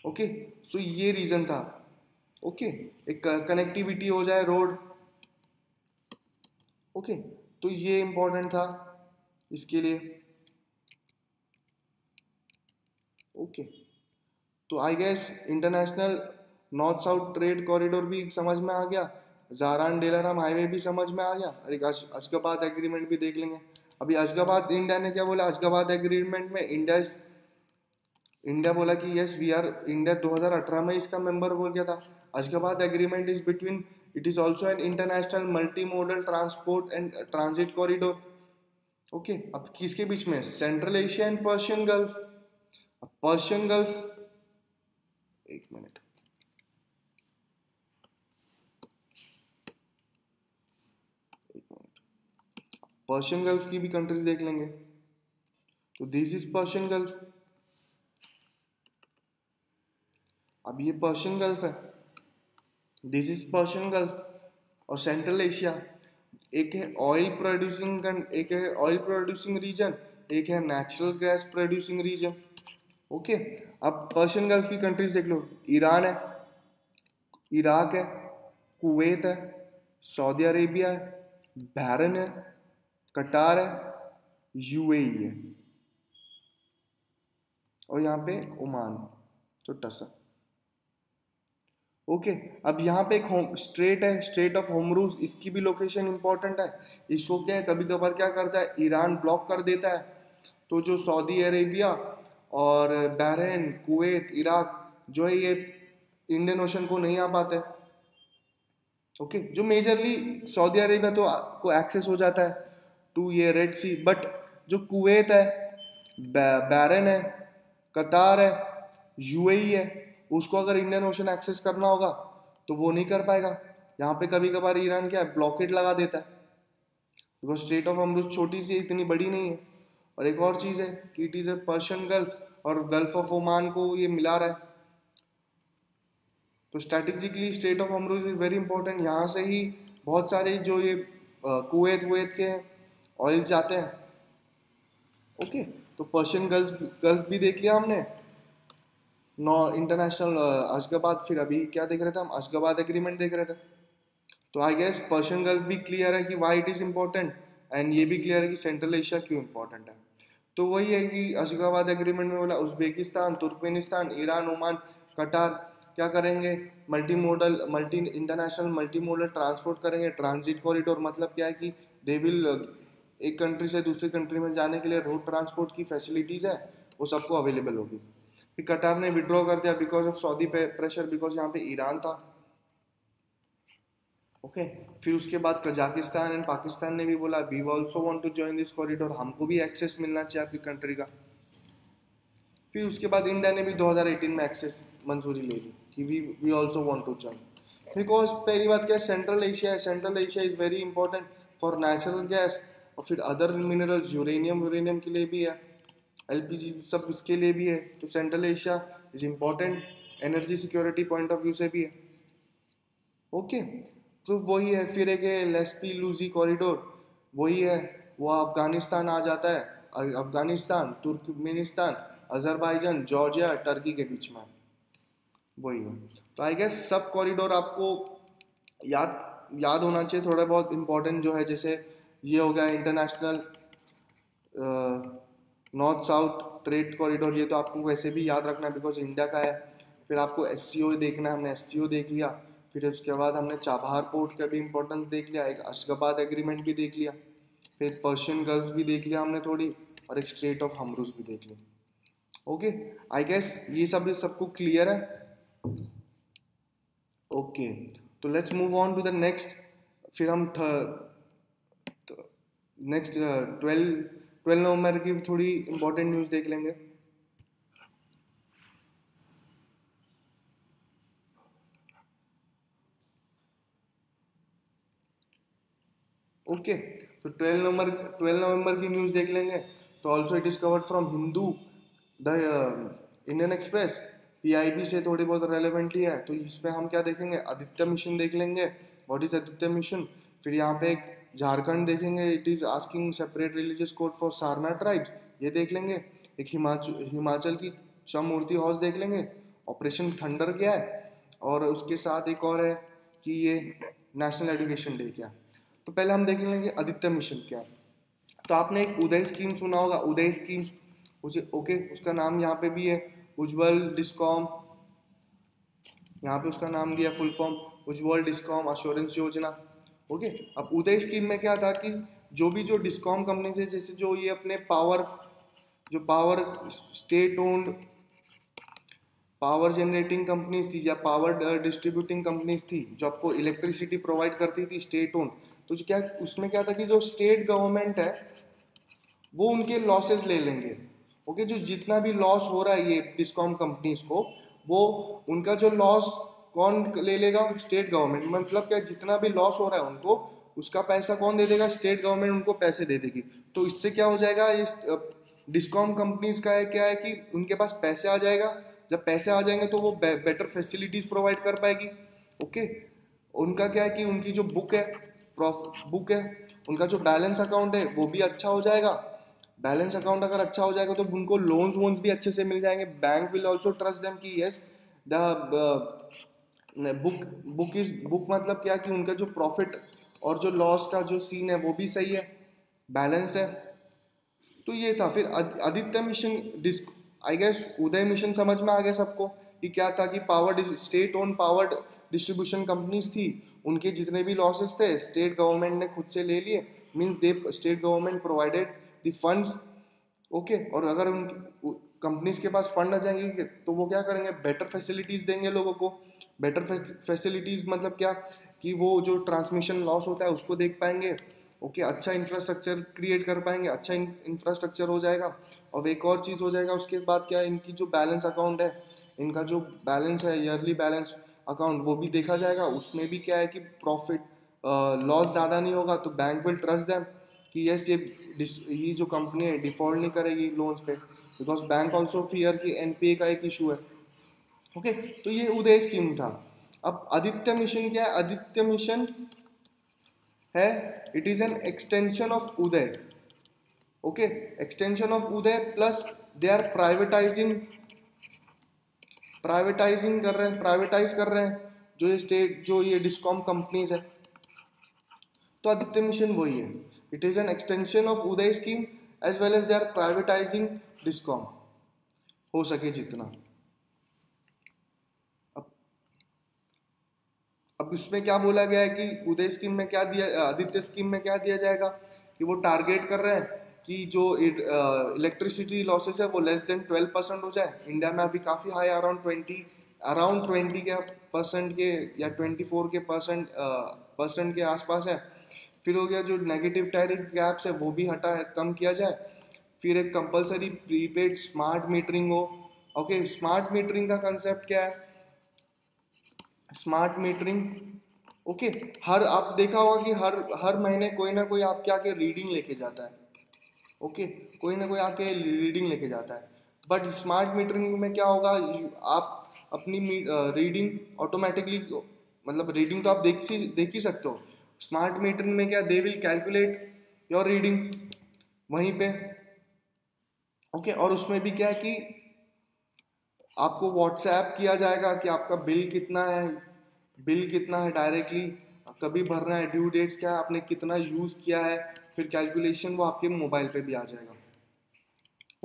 ओके। सो ये रीज़न था, ओके, एक कनेक्टिविटी हो जाए रोड, ओके। तो ये इम्पोर्टेंट था इसके लिए, ओके। तो I guess international north south trade corridor भी समझ में आ गया, ज़ारांज डेलाराम हाईवे भी समझ में आ गया, और एक अशगाबाद एग्रीमेंट भी देख लेंगे। अभी अशगाबाद, इंडिया ने क्या बोला अशगाबाद एग्रीमेंट में, इंडिया बोला कि यस वी आर, इंडिया 2018 में इसका मेंबर बोल गया था। Ashgabat agreement is between, it is also an international multi modal transport and transit corridor. Okay, अब किसके बीच में, central Asia and Persian gulf. अब पर्शियन गल्फ, एक मिनट, पर्शियन गल्फ की भी कंट्रीज देख लेंगे। तो दिस इज पर्शियन गल्फ। अब ये पर्शियन गल्फ है, दिस इज पर्शियन गल्फ। और सेंट्रल एशिया, एक है ऑयल प्रोड्यूसिंग, एक है ऑयल प्रोड्यूसिंग रीजन, एक है natural gas producing region. Okay, अब पर्शियन गल्फ की कंट्रीज देख लो, ईरान है, इराक है, कुवैत है, सऊदी अरेबिया है, बहरीन है, कतार है, यूएई है, और यहाँ पे ओमान छोटा सा। ओके, अब यहाँ पे एक होम स्ट्रेट है, स्ट्रेट ऑफ होमरूस, इसकी भी लोकेशन इंपॉर्टेंट है। इसको क्या है, कभी कभार क्या करता है ईरान ब्लॉक कर देता है, तो जो सऊदी अरेबिया और बहरीन, कुवैत, इराक जो है ये इंडियन ओशन को नहीं आ पाते। ओके, जो मेजरली सऊदी अरेबिया तो को एक्सेस हो जाता है टू ये रेड सी, बट जो कुवैत है, बहरीन है, कतार है, यूएई है, उसको अगर इंडियन ओशन एक्सेस करना होगा तो वो नहीं कर पाएगा। यहाँ पे कभी कभार ईरान क्या है ब्लॉकेट लगा देता है, बिकॉज स्ट्रेट ऑफ होमरूस छोटी सी है, इतनी बड़ी नहीं है। और एक और चीज़ है कि it is a Persian gulf और गल्फ ऑफ ओमान को ये मिला रहा है। तो स्ट्रेटेजिकली स्ट्रेट ऑफ होमरूस इज़ वेरी इंपॉर्टेंट। यहाँ से ही बहुत सारे जो ये कुवैत के हैं ऑयल जाते हैं। ओके, तो पर्शियन गल्फ भी देख लिया हमने, नौ इंटरनेशनल अशगाबाद, फिर अभी क्या देख रहे थे हम, अशगाबाद एग्रीमेंट देख रहे थे। तो आई गेस पर्शियन गल्फ भी क्लियर है कि why it is important, and ये भी क्लियर है कि सेंट्रल एशिया क्यों इम्पोर्टेंट है। तो वही है कि अशगाबाद एग्रीमेंट में बोला Uzbekistan, Turkmenistan, Iran, Oman, Qatar क्या करेंगे, multi international multi modal transport करेंगे। ट्रांजिट कॉरिडोर मतलब क्या है कि दे विल, एक कंट्री से दूसरी कंट्री में जाने के लिए रोड ट्रांसपोर्ट की फैसिलिटीज़ है वो सबको अवेलेबल होगी। फिर कतार ने विड्रॉ कर दिया because of Saudi pressure, because यहाँ पे ईरान था। ओके, फिर उसके बाद कजाकिस्तान एंड पाकिस्तान ने भी बोला we also want to join this corridor, हमको भी एक्सेस मिलना चाहिए आपकी कंट्री का। फिर उसके बाद इंडिया ने भी 2018 में एक्सेस मंजूरी ले ली कि we also want to join, because पहली बात क्या है सेंट्रल एशिया है, central Asia is very important for natural gas, और फिर अदर मिनरल्स, यूरेनियम के लिए भी है, एलपीजी सब उसके लिए भी है। तो central Asia is important energy security point of view से भी है। ओके, तो वही है। फिर एक लेस्पी लूजी कॉरिडोर, वही है, वह अफगानिस्तान आ जाता है, Afghanistan, Turkmenistan, Azerbaijan, Georgia, Turkey के बीच में वही है। तो आई गेस सब कॉरिडोर आपको याद होना चाहिए, थोड़ा बहुत इम्पोर्टेंट जो है, जैसे ये हो गया international north south trade corridor, ये तो आपको वैसे भी याद रखना है बिकॉज इंडिया का है। फिर आपको SCO देखना है, हमने SCO देख लिया। फिर उसके बाद हमने चाबहार पोर्ट का भी इम्पोर्टेंस देख लिया, एक अशगाबाद एग्रीमेंट भी देख लिया, फिर पर्शियन गल्फ भी देख लिया हमने थोड़ी, और एक स्ट्रेट ऑफ होमरूस भी देख लिया। ओके, आई गेस ये सब सबको क्लियर है। ओके, तो let's move on to the next. फिर हम नेक्स्ट 12 नवंबर की थोड़ी इंपॉर्टेंट न्यूज़ देख लेंगे। ओके, तो 12 नवंबर की न्यूज़ देख लेंगे। तो also it is covered from Hindu, the Indian Express, PIB से थोड़ी बहुत रेलेवेंटली है। तो इसमें हम क्या देखेंगे, आदित्य मिशन देख लेंगे, व्हाट इज आदित्य मिशन। फिर यहाँ पे एक झारखंड देखेंगे, it is asking separate religious code for Sarna tribes, ये देख लेंगे। एक हिमाचल की चमूरी हाउस देख लेंगे, ऑपरेशन थंडर क्या है, और उसके साथ एक और है कि ये नेशनल एजुकेशन डे क्या। तो पहले हम देख लेंगे आदित्य मिशन क्या है। तो आपने एक उदय स्कीम सुना होगा, उदय स्कीम, ओके, उसका नाम यहाँ पे भी है उज्ज्वल डिस्कॉम, यहाँ पे उसका नाम दिया full form Ujjwal discom assurance Yojana. Okay, अब उदय स्कीम में क्या था कि जो भी जो डिस्कॉम कंपनी से, जैसे जो ये अपने power state owned power generating companies थी या पावर डिस्ट्रीब्यूटिंग कंपनीज थी जो आपको इलेक्ट्रिसिटी प्रोवाइड करती थी स्टेट ओन, तो क्या उसमें क्या था कि जो स्टेट गवर्नमेंट है वो उनके लॉसेस ले लेंगे। ओके, जो जितना भी लॉस हो रहा है ये डिस्कॉम कंपनीज को, वो उनका जो लॉस कौन ले लेगा? State government. मतलब क्या, जितना भी लॉस हो रहा है उनको उसका पैसा कौन दे देगा? स्टेट गवर्नमेंट उनको पैसे दे देगी। तो इससे क्या हो जाएगा, इस डिस्कॉम कंपनीज का क्या है कि उनके पास पैसे आ जाएगा। जब पैसे आ जाएंगे तो वो बेटर फैसिलिटीज प्रोवाइड कर पाएगी। ओके, उनका क्या है कि उनकी जो बुक है उनका जो बैलेंस अकाउंट है वो भी अच्छा हो जाएगा। बैलेंस अकाउंट अगर अच्छा हो जाएगा तो उनको लोन्स वोन्स भी अच्छे से मिल जाएंगे। Bank will also trust them कि यस द बुक मतलब क्या कि उनका जो प्रॉफिट और जो लॉस का जो सीन है वो भी सही है, बैलेंस है। तो ये था। फिर Aditya mission I guess Uday mission समझ में आ गया सबको कि क्या था कि power state own power distribution companies थी, उनके जितने भी लॉसेस थे स्टेट गवर्नमेंट ने खुद से ले लिए, means they state government provided the funds. Okay, और अगर उन कंपनीज के पास फंड आ जाएंगे तो वो क्या करेंगे, बेटर फैसिलिटीज़ देंगे लोगों को। बेटर फैसिलिटीज़ मतलब क्या कि वो जो ट्रांसमिशन लॉस होता है उसको देख पाएंगे। ओके, अच्छा इंफ्रास्ट्रक्चर क्रिएट कर पाएंगे, अच्छा इंफ्रास्ट्रक्चर हो जाएगा। और एक और चीज़ हो जाएगा उसके बाद क्या, इनकी जो बैलेंस अकाउंट है, इनका जो बैलेंस है ईयरली बैलेंस अकाउंट वो भी देखा जाएगा। उसमें भी क्या है कि प्रॉफिट लॉस ज़्यादा नहीं होगा, तो बैंक विल ट्रस्ट देम कि यस ये जो कंपनी है डिफॉल्ट नहीं करेगी लोन्स पे, बिकॉज बैंक ऑल्सो फियर कि एनपीए का एक इशू है। ओके, तो ये उदय स्कीम था। अब आदित्य मिशन क्या है? आदित्य मिशन है, it is an extension of Uday. Okay, extension of Uday plus they are privatize कर रहे हैं जो ये डिस्कॉम कंपनीज है। तो आदित्य मिशन वही है, it is an extension of Uday scheme as well as they are privatising discom हो सके जितना। अब उसमें क्या बोला गया है कि उदय स्कीम में क्या दिया, आदित्य स्कीम में क्या दिया जाएगा कि वो टारगेट कर रहे हैं कि जो इलेक्ट्रिसिटी लॉसेस है वो लेस देन 12% हो जाए। इंडिया में अभी काफ़ी हाई, अराउंड 20 के परसेंट के या 24 के परसेंट के आसपास है। फिर हो गया जो नेगेटिव टैरिफ गैप्स है वो भी कम किया जाए। फिर एक कंपलसरी प्रीपेड स्मार्ट मीटरिंग हो। ओके, स्मार्ट मीटरिंग का कंसेप्ट क्या है? स्मार्ट मीटरिंग, ओके, हर आप देखा होगा कि हर महीने कोई ना कोई आपके आके रीडिंग लेके जाता है। ओके, कोई ना कोई आके रीडिंग लेके जाता है। बट स्मार्ट मीटरिंग में क्या होगा, आप अपनी रीडिंग ऑटोमेटिकली, मतलब रीडिंग तो आप देख ही सकते हो, स्मार्ट मीटरिंग में क्या they will calculate your reading वहीं पे। ओके, और उसमें भी क्या है कि आपको व्हाट्सएप किया जाएगा कि आपका बिल कितना है डायरेक्टली, कभी भरना है, ड्यू डेट्स क्या है, आपने कितना यूज़ किया है, फिर कैलकुलेशन वो आपके मोबाइल पे भी आ जाएगा।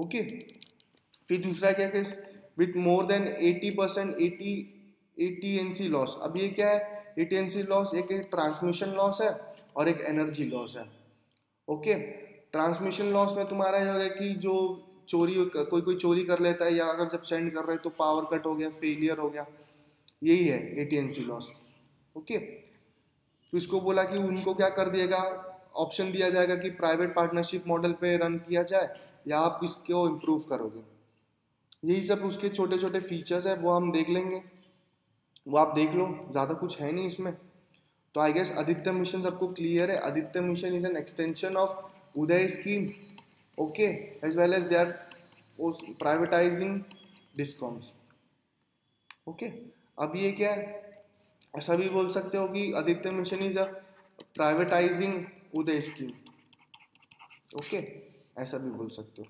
ओके, फिर दूसरा क्या है with more then 80% AT&C loss. अब ये क्या है, AT&C लॉस एक ट्रांसमिशन लॉस है और एक एनर्जी लॉस है। ओके, ट्रांसमिशन लॉस में तुम्हारा ये होगा कि जो कोई चोरी कर लेता है, या अगर जब सेंड कर रहे हैं तो पावर कट हो गया, फेलियर हो गया, यही है AT&C लॉस। ओके, तो इसको बोला कि उनको क्या कर दिएगा, ऑप्शन दिया जाएगा कि प्राइवेट पार्टनरशिप मॉडल पे रन किया जाए या आप इसको इम्प्रूव करोगे। यही सब उसके छोटे छोटे फीचर्स हैं, वो हम देख लेंगे, वो आप देख लो, ज़्यादा कुछ है नहीं इसमें। तो आई गेस आदित्य मिशन सबको क्लियर है। Aditya mission is an extension of Uday scheme, okay, as well as they are privatising discoms. Okay, अब ये क्या है, ऐसा भी बोल सकते हो कि Aditya mission is a privatising Uday scheme. Okay, ऐसा भी बोल सकते हो।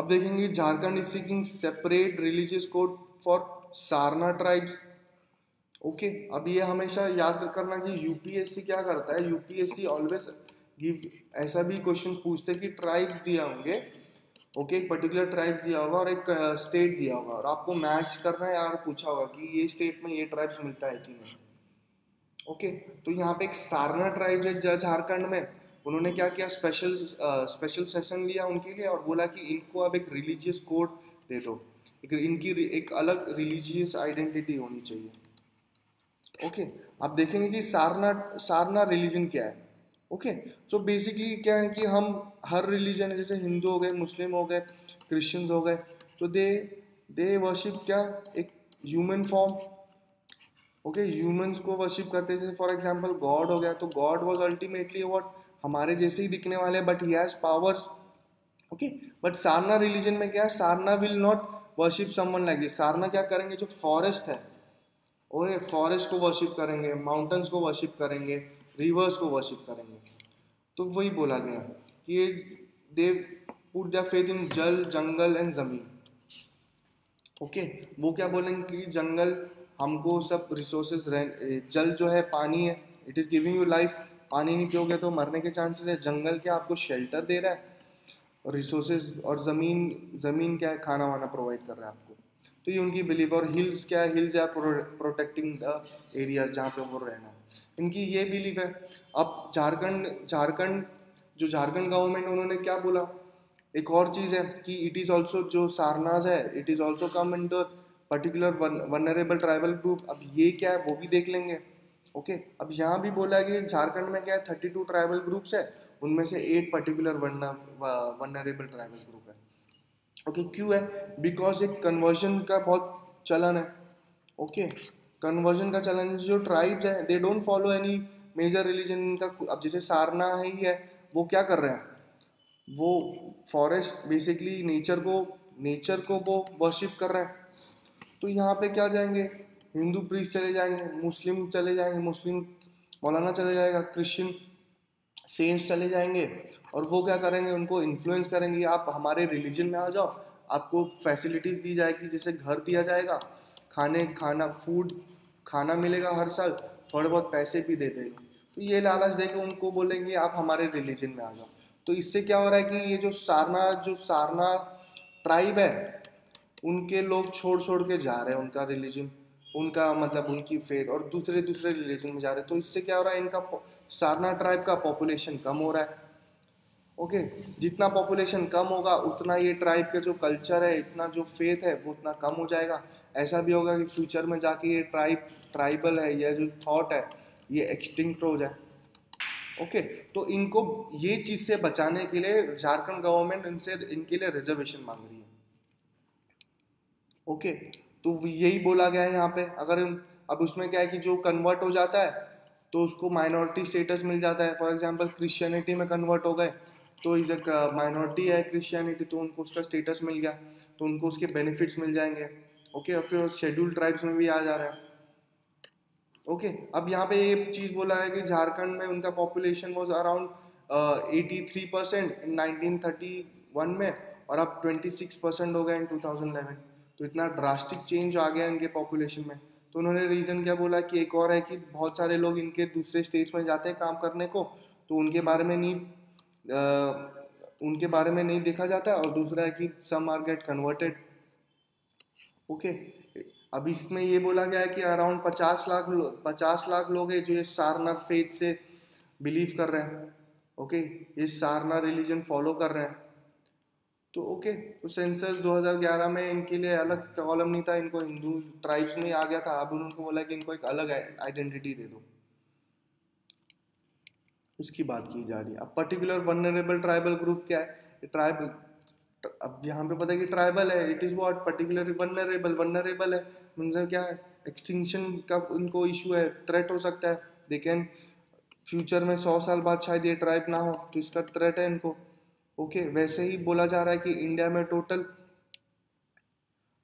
अब देखेंगे Jharkhand is seeking separate religious code for Sarna tribes. Okay, अब ये हमेशा याद करना कि यूपीएससी क्या करता है, यूपीएससी ऑलवेज गिव, ऐसा भी क्वेश्चन पूछते कि ट्राइब्स दिया होंगे। ओके, एक पर्टिकुलर ट्राइब दिया होगा और एक स्टेट दिया होगा, और आपको मैच करना है, यार पूछा होगा कि ये स्टेट में ये ट्राइब्स मिलता है कि नहीं। ओके तो यहाँ पे एक सारना ट्राइब है झारखंड में, उन्होंने क्या किया, स्पेशल सेशन लिया उनके लिए और बोला कि इनको अब एक रिलीजियस कोड दे दो, इनकी एक अलग रिलीजियस आइडेंटिटी होनी चाहिए। ओके आप देखेंगे कि सारना रिलीजन क्या है। ओके तो बेसिकली क्या है कि हम हर रिलीजन, जैसे हिंदू हो गए, मुस्लिम हो गए, क्रिश्चियंस हो गए, तो दे वर्शिप क्या, एक ह्यूमन फॉर्म। ओके ह्यूमंस को वर्शिप करते, जैसे फॉर एग्जांपल गॉड हो गया, तो गॉड वाज अल्टीमेटली व्हाट, हमारे जैसे ही दिखने वाले but he has powers. Okay but Sarna religion में क्या है, Sarna will not worship someone like this. Sarna क्या करेंगे, जो फॉरेस्ट है, ओके फॉरेस्ट को वर्शिप करेंगे, माउंटेन्स को वर्शिप करेंगे, रिवर्स को वर्शिप करेंगे। तो वही बोला गया कि they put their faith in jal, jangal and zameen. Okay वो क्या बोलेंगे कि जंगल हमको सब रिसोर्सेज, जल जो है पानी है, it is giving you life, पानी नहीं पियोगे तो मरने के चांसेस है। जंगल क्या आपको शेल्टर दे रहा है और रिसोर्सेज, और ज़मीन क्या है, खाना वाना प्रोवाइड कर रहा है आपको। तो ये उनकी बिलीफ। और हिल्स क्या है, hills are protecting the areas जहाँ पे वो रहना है, इनकी ये बिलीफ है। अब झारखंड गवर्नमेंट, उन्होंने क्या बोला, एक और चीज़ है कि इट इज़ ऑल्सो, जो सारनाज है, it is also come under particular vulnerable tribal group. अब ये क्या है वो भी देख लेंगे। ओके अब यहाँ भी बोला है कि झारखंड में क्या है, 32 ट्राइबल ग्रुप्स है, उनमें से 8 पर्टिकुलर वनरेबल ट्राइबल ग्रुप है। ओके क्यों है, बिकॉज एक कन्वर्जन का बहुत चलन है। ओके कन्वर्जन का चलन, जो ट्राइब्स है they don't follow any major religion का। अब जैसे सारना ही है, वो क्या कर रहे हैं, वो फॉरेस्ट बेसिकली नेचर को वो वर्शिप कर रहे हैं। तो यहाँ पे क्या जाएंगे, हिंदू प्रीस्ट चले जाएंगे, मुस्लिम चले जाएंगे, मुस्लिम मौलाना चले जाएगा, क्रिश्चियन सेंट्स चले जाएंगे, और वो क्या करेंगे, उनको इन्फ्लुएंस करेंगे, आप हमारे रिलीजन में आ जाओ, आपको फैसिलिटीज़ दी जाएगी, जैसे घर दिया जाएगा, खाना मिलेगा हर साल, थोड़े बहुत पैसे भी दे देंगे। तो ये लालच देके उनको बोलेंगे आप हमारे रिलीजन में आ जाओ। तो इससे क्या हो रहा है कि ये जो सारना ट्राइब है, उनके लोग छोड़ के जा रहे हैं उनका रिलीजन, उनका मतलब उनकी फेथ, और दूसरे रिलीजन में जा रहे हैं। तो इससे क्या हो रहा है, इनका सारना ट्राइब का पॉपुलेशन कम हो रहा है। ओके जितना पॉपुलेशन कम होगा, उतना ये ट्राइब के जो कल्चर है, इतना जो फेथ है, वो उतना कम हो जाएगा। ऐसा भी होगा कि फ्यूचर में जाके ये ट्राइबल है, यह जो थॉट है ये एक्सटिंक्ट हो जाए। ओके तो इनको ये चीज़ से बचाने के लिए झारखंड गवर्नमेंट इनके लिए रिजर्वेशन मांग रही है। ओके तो यही बोला गया है यहाँ पे। अगर अब उसमें क्या है कि जो कन्वर्ट हो जाता है तो उसको माइनॉरिटी स्टेटस मिल जाता है। फॉर एग्जांपल क्रिश्चियनिटी में कन्वर्ट हो गए तो इज एक माइनॉरिटी है क्रिश्चियनिटी, तो उनको उसका स्टेटस मिल गया, तो उनको उसके बेनिफिट्स मिल जाएंगे। ओके और फिर शेड्यूल्ड ट्राइब्स में भी आ जा रहा है। ओके अब यहाँ पे ये चीज़ बोला है कि झारखंड में उनका पॉपुलेशन वाज अराउंड 83% इन 1931 में, और अब 26% हो गया इन 2011। तो इतना ड्रास्टिक चेंज आ गया इनके पॉपुलेशन में। तो उन्होंने रीज़न क्या बोला कि एक और है कि बहुत सारे लोग इनके दूसरे स्टेट्स में जाते हैं काम करने को, तो उनके बारे में नहीं देखा जाता, और दूसरा है कि some are get converted. Okay अब इसमें ये बोला गया है कि अराउंड 50 लाख लोग हैं जो ये सारना फेथ से बिलीव कर रहे हैं। ओके ये सारना रिलीजन फॉलो कर रहे हैं। तो ओके तो सेंसस 2011 में इनके लिए अलग कॉलम नहीं था, इनको हिंदू ट्राइब्स में आ गया था। अब उनको बोला कि इनको एक अलग आइडेंटिटी दे दो, उसकी बात की जा रही है। अब पर्टिकुलर वनरेबल ट्राइबल ग्रुप क्या है, ट्राइब, अब यहाँ पे पता है कि ट्राइबल है, it is what particularly vulnerable है, मतलब क्या है, एक्सटिंक्शन का उनको इशू है, थ्रेट हो सकता है, दे कैन फ्यूचर में 100 साल बाद शायद ये ट्राइब ना हो, तो इसका थ्रेट है इनको। ओके वैसे ही बोला जा रहा है कि इंडिया में टोटल,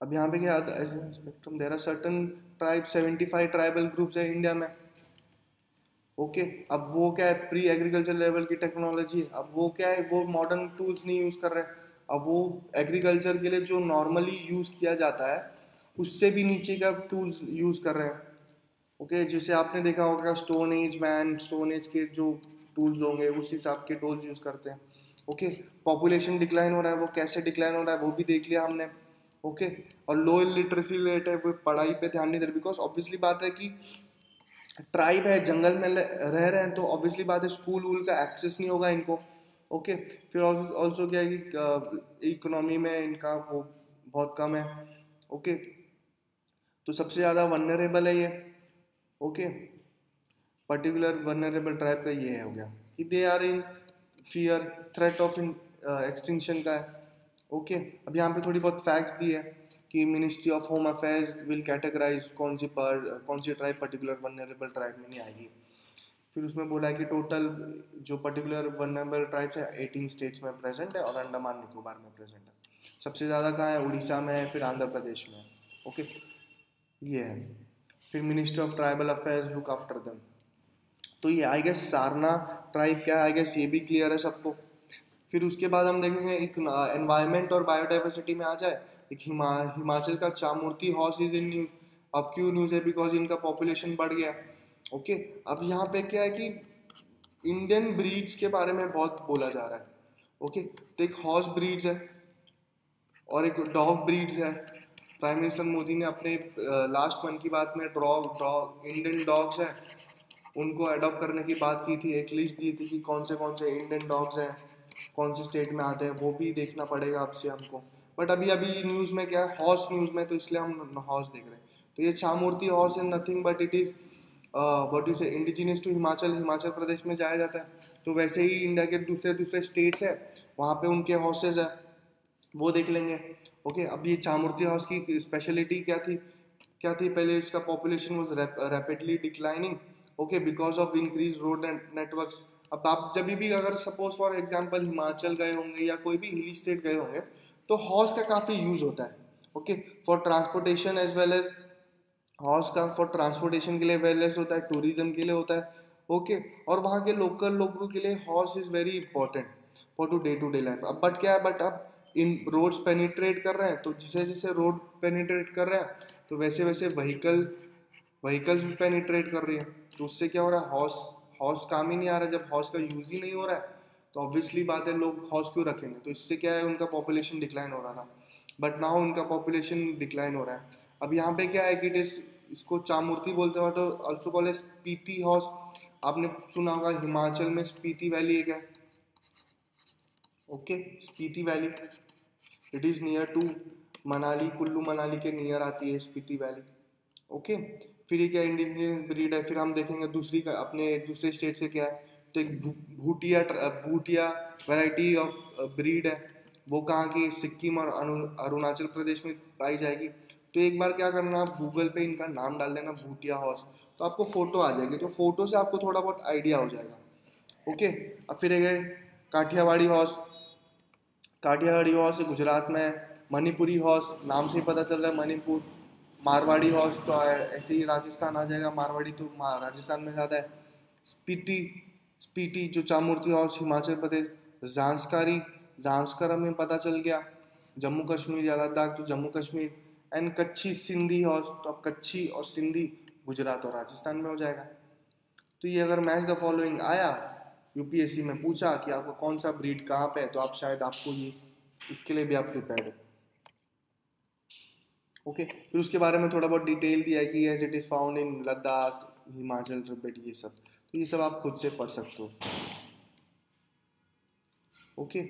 अब यहाँ पे क्या स्पेक्ट्रम दे रहा, सर्टन ट्राइब 75 ट्राइबल ग्रुप्स है इंडिया में। ओके अब वो क्या है, प्री एग्रीकल्चर लेवल की टेक्नोलॉजी, अब वो क्या है, वो मॉडर्न टूल्स नहीं यूज़ कर रहे हैं। अब वो एग्रीकल्चर के लिए जो नॉर्मली यूज़ किया जाता है उससे भी नीचे का टूल्स यूज़ कर रहे हैं। ओके जैसे आपने देखा होगा स्टोन एज के जो टूल्स होंगे उस हिसाब के टूल्स यूज़ करते हैं। ओके पॉपुलेशन डिक्लाइन हो रहा है, वो कैसे डिक्लाइन हो रहा है वो भी देख लिया हमने। ओके और लो लिटरेसी रेट है, वो पढ़ाई पे ध्यान नहीं दे रहे, बिकॉज ऑब्वियसली बात है कि ट्राइब है, जंगल में रह रहे हैं, तो ऑब्वियसली बात है स्कूल वूल का एक्सेस नहीं होगा इनको, ओके। फिर ऑल्सो क्या है कि इकोनॉमी में इनका वो बहुत कम है, ओके। तो सबसे ज़्यादा वनरेबल है ये, ओके, पर्टिकुलर वनरेबल ट्राइब का ये हो गया कि they are in fear, threat of extinction का है, ओके। अब यहाँ पे थोड़ी बहुत फैक्ट्स दी है कि ministry of home affairs will categorise कौन सी ट्राइब पर्टिकुलर वनरेबल ट्राइब में नहीं आएगी। फिर उसमें बोला है कि टोटल जो पर्टिकुलर वनरेबल ट्राइब्स है 18 स्टेट्स में प्रेजेंट है और अंडमान निकोबार में प्रेजेंट है। सबसे ज़्यादा कहाँ है? उड़ीसा में है, फिर आंध्र प्रदेश में है, ओके, ये है। फिर ministry of tribal affairs look after them. तो ये आई गेस सारना ट्राइब क्या है, आई गेस ये भी क्लियर है सबको। फिर उसके बाद हम देखेंगे एनवायरमेंट और बायोडाइवर्सिटी में आ जाए। एक हिमाचल का Chamurthi horse is in news. अब क्यों न्यूज़ है? बिकॉज इनका पॉपुलेशन बढ़ गया, ओके। अब यहाँ पे क्या है कि इंडियन ब्रीड्स के बारे में बहुत बोला जा रहा है, ओके। तो एक हॉर्स ब्रीड्स है और एक डॉग ब्रीड्स है। प्राइम मिनिस्टर मोदी ने अपने लास्ट मन की बात में इंडियन डॉग्स हैं उनको अडॉप्ट करने की बात की थी, एक लिस्ट दी थी कि कौन से इंडियन डॉग्स हैं, कौन से स्टेट में आते हैं, वो भी देखना पड़ेगा आपसे हमको। बट अभी अभी न्यूज़ में क्या है, हॉर्स न्यूज़ में, तो इसलिए हम हॉर्स देख रहे हैं। तो ये Chamurthi horse is nothing but it is what you say indigenous to Himachal Pradesh में जाया जाता है। तो वैसे ही इंडिया के दूसरे दूसरे स्टेट्स है, वहाँ पे उनके हॉर्सेज है, वो देख लेंगे, ओके। अब ये चामुर्ती हॉर्स की स्पेशलिटी क्या थी? पहले इसका population was rapidly declining, okay, because of increase road networks. अब आप जब भी अगर सपोज फॉर एग्जाम्पल हिमाचल गए होंगे या कोई भी हिली स्टेट गए होंगे तो हॉर्स का काफ़ी यूज़ होता है, okay, for transportation as well as horse का फॉर ट्रांसपोर्टेशन के लिए वेल एज होता है, टूरिज्म के लिए होता है, ओके, और वहाँ के लोकल लोगों के लिए horse is very important for to day life. अब बट क्या है, बट अब इन रोड्स पेनिट्रेट कर रहे हैं, तो जैसे जैसे रोड पेनिट्रेट कर रहे हैं तो वैसे वैसे व्हीकल्स भी पेनिट्रेट कर रही है। तो उससे क्या हो रहा है, हॉर्स काम ही नहीं आ रहा। जब हॉर्स का यूज़ ही नहीं हो रहा है तो ऑब्वियसली बात है लोग हॉर्स क्यों रखेंगे। तो इससे क्या है, उनका पॉपुलेशन डिक्लाइन हो रहा था, बट नाउ उनका पॉपुलेशन डिक्लाइन हो रहा है। अब यहाँ पे क्या है कि इसको चामुर्ती बोलते हैं, तो ऑल्सो कॉल्ड स्पीति हॉर्स। आपने सुना होगा हिमाचल में स्पीति वैली एक है, okay, Spiti valley, it is near to Manali, Kullu Manali के नियर आती है स्पीति वैली, ओके। फिर ये क्या इंडिजिनियस ब्रीड है। फिर हम देखेंगे दूसरे स्टेट से क्या है। तो एक भूटिया वैरायटी ऑफ ब्रीड है, वो कहाँ की? सिक्किम और अरुणाचल प्रदेश में पाई जाएगी। तो एक बार क्या करना, आप गूगल पे इनका नाम डाल देना भूटिया हॉर्स, तो आपको फ़ोटो आ जाएगी, तो फ़ोटो से आपको थोड़ा बहुत आइडिया हो जाएगा, ओके। अब फिर है काठियावाड़ी हॉर्स गुजरात में है, मणिपुरी हॉर्स, नाम से ही पता चल रहा है मणिपुर। मारवाड़ी हॉर्स तो ऐसे ही राजस्थान आ जाएगा, मारवाड़ी तो राजस्थान में ज़्यादा है। स्पीति जो चामुर्ती हॉर्स हिमाचल प्रदेश। झांसकरा में पता चल गया जम्मू कश्मीर या लद्दाख, तो Jammu Kashmir. And Kutchi Sindhi horse, तो अब कच्छी और सिंधी गुजरात और राजस्थान में हो जाएगा। तो ये अगर मैच द फॉलोइंग आया, यूपीएससी में पूछा कि आपको कौन सा ब्रीड कहाँ पे है, तो आप शायद आपको ये इसके लिए भी आप प्रिपेयर हो, ओके। फिर उसके बारे में थोड़ा बहुत डिटेल दिया है कि as it is found in Ladakh, Himachal, Tibet, ये सब। तो ये सब आप खुद से पढ़ सकते हो, ओके।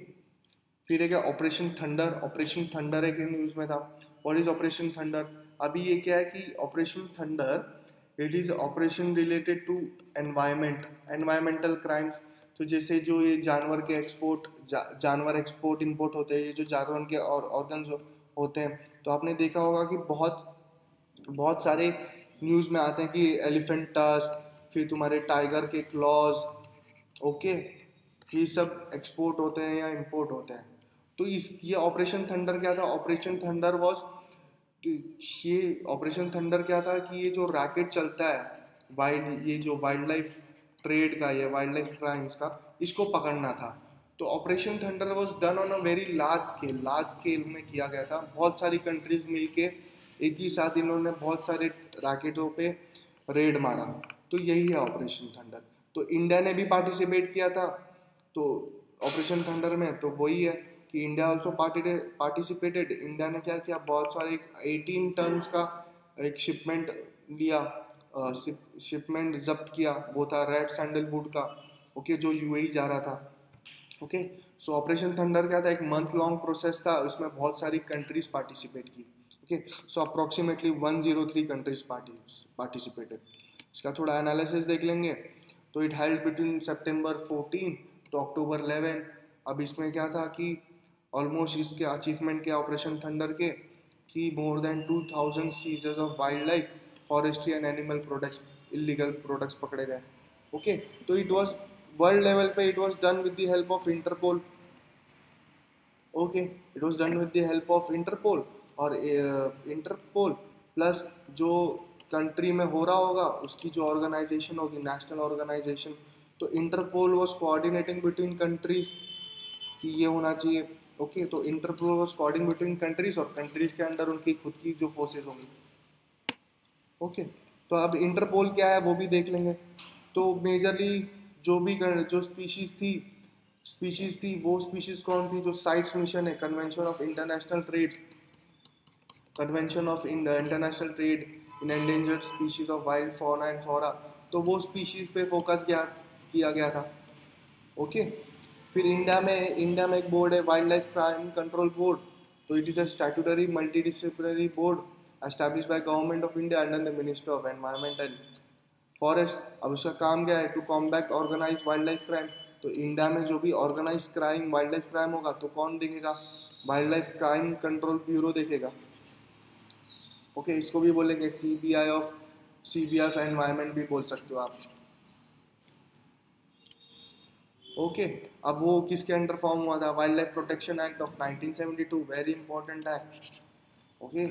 फिर एक ऑपरेशन थंडर एक न्यूज़ में था। What is operation thunder? अभी ये क्या है कि operation thunder it is operation related to environmental crimes. तो जैसे जो ये जानवर के जानवर एक्सपोर्ट इंपोर्ट होते हैं, ये जो जानवर के ऑर्गन्स होते हैं, तो आपने देखा होगा कि बहुत सारे न्यूज़ में आते हैं कि एलिफेंट टस्ट, फिर तुम्हारे टाइगर के क्लॉज, ओके, ये सब एक्सपोर्ट होते हैं या इंपोर्ट होते हैं। तो ये ऑपरेशन थंडर क्या था? ऑपरेशन थंडर क्या था कि ये जो रैकेट चलता है वाइल्ड लाइफ ट्रेड का, ये वाइल्ड लाइफ क्राइम्स का, इसको पकड़ना था। तो operation thunder was done on a very large scale में किया गया था। बहुत सारी कंट्रीज मिल के एक ही साथ इन्होंने बहुत सारे रैकेटों पर रेड मारा। तो यही है ऑपरेशन थंडर। तो इंडिया ने भी पार्टिसिपेट किया था तो ऑपरेशन थंडर में। तो वही है कि इंडिया ऑल्सो पार्टिसिपेटेड। इंडिया ने क्या किया, बहुत सारे 18 टन्स का एक शिपमेंट लिया शिपमेंट जब्त किया वो था रेड सैंडलवुड का, ओके, जो यूएई जा रहा था। ओके, सो ऑपरेशन थंडर क्या था, एक मंथ लॉन्ग प्रोसेस था, उसमें बहुत सारी कंट्रीज पार्टिसिपेट की। Okay, so approximately 103 countries participated. इसका थोड़ा एनालिसिस देख लेंगे तो it held between September 14 to October 11। अब इसमें क्या था कि ऑलमोस्ट इसके अचीवमेंट क्या ऑपरेशन थंडर के कि more than 2000 seizures of wild life, forestry and animal products, illegal products पकड़े गए। ओके, तो इट वाज वर्ल्ड लेवल पे, it was done with the help of Interpol. Okay, it was done with the help of Interpol, और Interpol plus जो country में हो रहा होगा उसकी जो ऑर्गेनाइजेशन होगी, नेशनल ऑर्गेनाइजेशन, तो Interpol was coordinating between countries कि ये होना चाहिए। ओके, तो Interpol was coordinating between countries, और कंट्रीज के अंडर उनकी खुद की जो फोर्सेज होंगी। ओके, तो अब इंटरपोल क्या है वो भी देख लेंगे। तो मेजरली जो स्पीशीज़ थी वो स्पीशीज़ कौन थी, जो साइट्स मिशन है, convention of international trade, convention of international trade in endangered species of wild fauna and flora, तो वो स्पीशीज़ पे फोकस किया गया था। ओके, फिर इंडिया में एक बोर्ड है, wild life crime control board, तो it is a statutory multidisciplinary board established by Government of India under the Minister of Environment and Forest। अब उसका काम क्या है, to combat organise wild life crime. तो इंडिया में जो भी organise crime, wild life crime होगा तो कौन देखेगा, wild life crime control bureau देखेगा। ओके, इसको भी बोलेंगे CBI ऑफ एनवायरमेंट भी बोल सकते हो आप। ओके, अब वो किसके अंडर फॉर्म हुआ था, wild life protection act of 1972, very important act. Okay,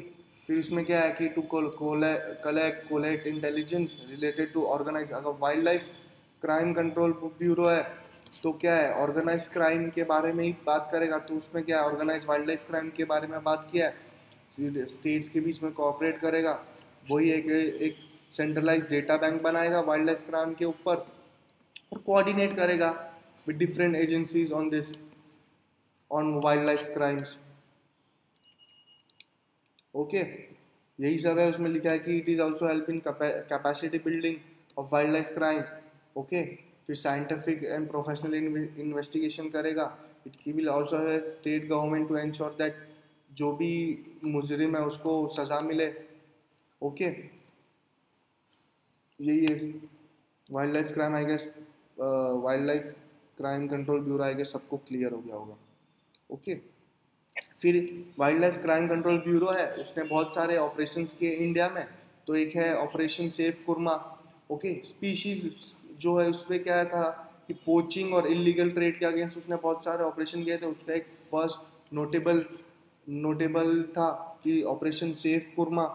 फिर इसमें क्या है कि to collect intelligence related to organise, अगर wild life crime control bureau है तो क्या है, ऑर्गेनाइज क्राइम के बारे में ही बात करेगा, तो उसमें क्या है, ऑर्गेनाइज वाइल्ड लाइफ क्राइम के बारे में बात किया है, स्टेट्स के बीच में कोऑपरेट करेगा, वही एक सेंट्रलाइज डेटा बैंक बनाएगा वाइल्ड लाइफ क्राइम के ऊपर और कोऑर्डिनेट करेगा with different agencies on wild life crimes. Okay, यही सब है। उसमें लिखा है कि it is also help in capacity building of wild life crime. Okay, फिर साइंटिफिक एंड प्रोफेशनल इन्वेस्टिगेशन करेगा। इट की will also help state government to ensure that जो भी मुजरिम है उसको सज़ा मिले। ओके, यही है wild life crime. I guess wild life crime control bureau I guess सबको क्लियर हो गया होगा। ओके, फिर wild life crime control bureau है, उसने बहुत सारे ऑपरेशंस किए इंडिया में, तो एक है operation safe Kurma. Okay, species जो है उसमें क्या था कि पोचिंग और इलीगल ट्रेड के अगेंस्ट उसने बहुत सारे ऑपरेशन किए थे। उसका एक फर्स्ट नोटेबल था कि ऑपरेशन सेफ कुरमा,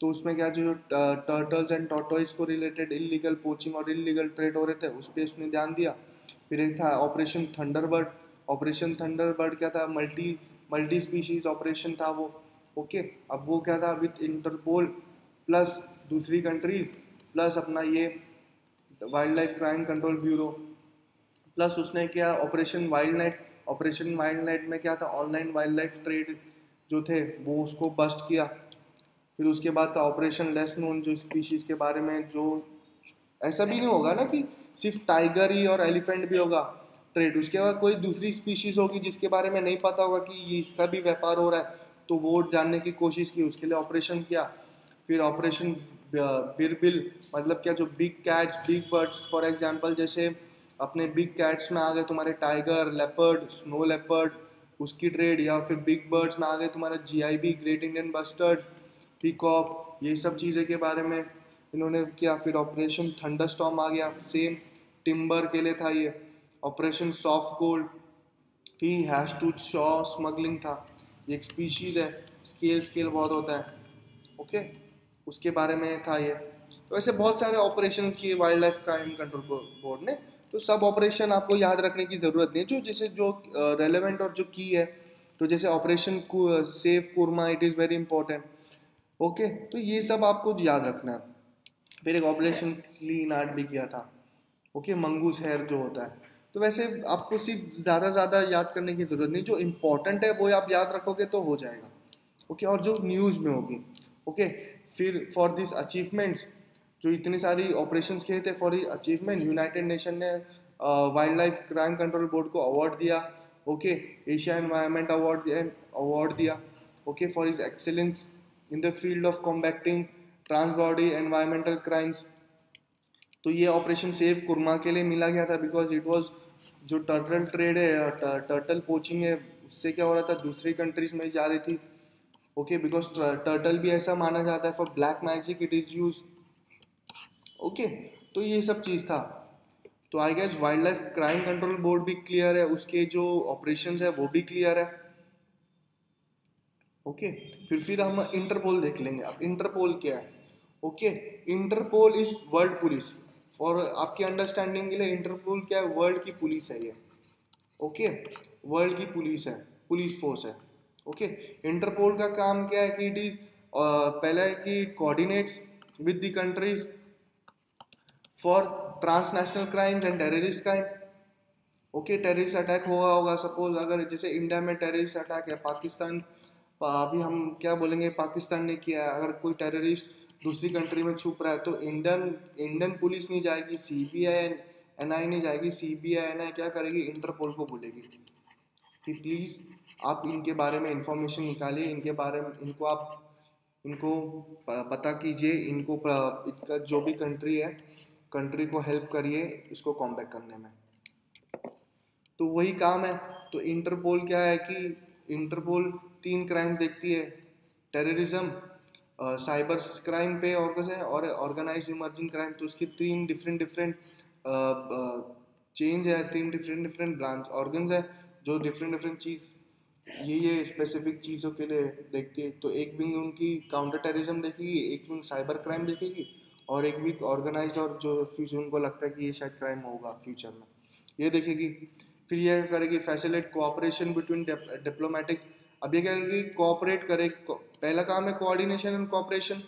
तो उसमें क्या जो टर्टल्स एंड टॉर्टोइज को रिलेटेड इलीगल पोचिंग और इलीगल ट्रेड हो रहे थे उस पर उसने ध्यान दिया। फिर एक था ऑपरेशन थंडरबर्ड। ऑपरेशन थंडरबर्ड क्या था, मल्टी स्पीशीज़ ऑपरेशन था वो। ओके, अब वो क्या था, विथ इंटरपोल प्लस दूसरी कंट्रीज प्लस अपना ये wild life crime control bureau, plus उसने क्या operation wild net. Operation wild net में क्या था, ऑनलाइन वाइल्ड लाइफ ट्रेड जो थे वो उसको बस्ट किया। फिर उसके बाद था ऑपरेशन लेस नोन, जो स्पीशीज़ के बारे में, जो ऐसा भी नहीं होगा ना कि सिर्फ टाइगर ही और एलिफेंट भी होगा ट्रेड, उसके बाद कोई दूसरी स्पीशीज़ होगी जिसके बारे में नहीं पता होगा कि ये इसका भी व्यापार हो रहा है, तो वो जानने की कोशिश की, उसके लिए ऑपरेशन किया। फिर ऑपरेशन बिरबिल, मतलब क्या, जो big cats, big birds, for example जैसे अपने बिग कैट्स में आ गए तुम्हारे टाइगर, लेपर्ड, स्नो लेपर्ड, उसकी ट्रेड, या फिर बिग बर्ड्स में आ गए तुम्हारा GIB, great Indian bustard, peacock, ये सब चीज़ें के बारे में इन्होंने किया। फिर ऑपरेशन थंडरस्टॉर्म आ गया, सेम टिम्बर के लिए था ये। ऑपरेशन सॉफ्ट गोल्ड ही हैश टू शॉ स्मगलिंग था, ये एक स्पीशीज़ है, स्केल बहुत होता है। ओके, उसके बारे में था ये। तो ऐसे बहुत सारे ऑपरेशंस किए wild life crime control board ने, तो सब ऑपरेशन आपको याद रखने की ज़रूरत नहीं है, जो रेलेवेंट और जो की है। तो जैसे operation safe Kurma, it is very important. Okay, तो ये सब आपको याद रखना है। फिर एक ऑपरेशन क्लीन आर्ट भी किया था। ओके, मंगूस हेयर जो होता है। तो वैसे आपको सिर्फ ज़्यादा याद करने की ज़रूरत नहीं, जो इम्पोर्टेंट है वो आप याद रखोगे तो हो जाएगा। ओके, और जो न्यूज़ में होगी। ओके, फिर फॉर दिस अचीवमेंट्स जो इतनी सारी ऑपरेशंस किए थे फॉर अचीवमेंट। यूनाइटेड नेशन ने wild life crime control board को अवार्ड दिया, ओके, एशिया एनवायरमेंट अवार्ड दिया, okay, for his excellence in the field of combating transboundary environmental crimes. तो ये ऑपरेशन सेव कुरमा के लिए मिला गया था बिकॉज इट वाज जो टर्टल ट्रेड है, टर्टल पोचिंग है, उससे क्या हो रहा था, दूसरी कंट्रीज में जा रही थी, ओके, बिकॉज टर्टल भी ऐसा माना जाता है for black magic it is use, okay. तो ये सब चीज़ था। तो I guess wild life crime control board भी क्लियर है, उसके जो ऑपरेशंस है वो भी क्लियर है, ओके। फिर हम इंटरपोल देख लेंगे। अब इंटरपोल क्या है, okay, Interpol is world police. For आपकी अंडरस्टैंडिंग के लिए इंटरपोल क्या है, वर्ल्ड की पुलिस है ये, ओके, वर्ल्ड की पुलिस है, पुलिस फोर्स है, ओके। इंटरपोल का काम क्या है कि इट इज पहला है कि coordinates with the countries for transnational crimes and terrorist crime, okay. Terrorist attack हुआ होगा सपोज, अगर जैसे इंडिया में टेररिस्ट अटैक है, पाकिस्तान अभी हम क्या बोलेंगे पाकिस्तान ने किया है, अगर कोई टेररिस्ट दूसरी कंट्री में छुप रहा है तो इंडियन पुलिस नहीं जाएगी, CBI NI नहीं जाएगी, CBI NI क्या करेगी, इंटरपोल को बोलेगी कि प्लीज़ आप इनके बारे में इंफॉर्मेशन निकालिए, इनके बारे में इनको आप इनको पता कीजिए, इनको इसका जो भी कंट्री है कंट्री को हेल्प करिए इसको कॉम्बैट करने में। तो वही काम है। तो इंटरपोल क्या है कि इंटरपोल 3 क्राइम देखती है, टेररिज्म, साइबर क्राइम पे और कैसे, और ऑर्गेनाइज इमर्जिंग क्राइम। तो उसकी 3 डिफरेंट चेंज है, 3 डिफरेंट ब्रांच ऑर्गन्स है जो डिफरेंट चीज़ ये स्पेसिफिक चीज़ों के लिए देखती है। तो एक विंग उनकी काउंटर टेररिज्म देखेगी, एक विंग साइबर क्राइम देखेगी और एक वीक ऑर्गेनाइज्ड और जो फ्यूचर उनको लगता है कि ये शायद क्राइम होगा फ्यूचर में, ये देखेगी। फिर यह करेगी फैसिलिटेट कोऑपरेशन बिटवीन डिप्लोमेटिक। अब ये कहेगी कोऑपरेट करे, पहला काम है coordination and cooperation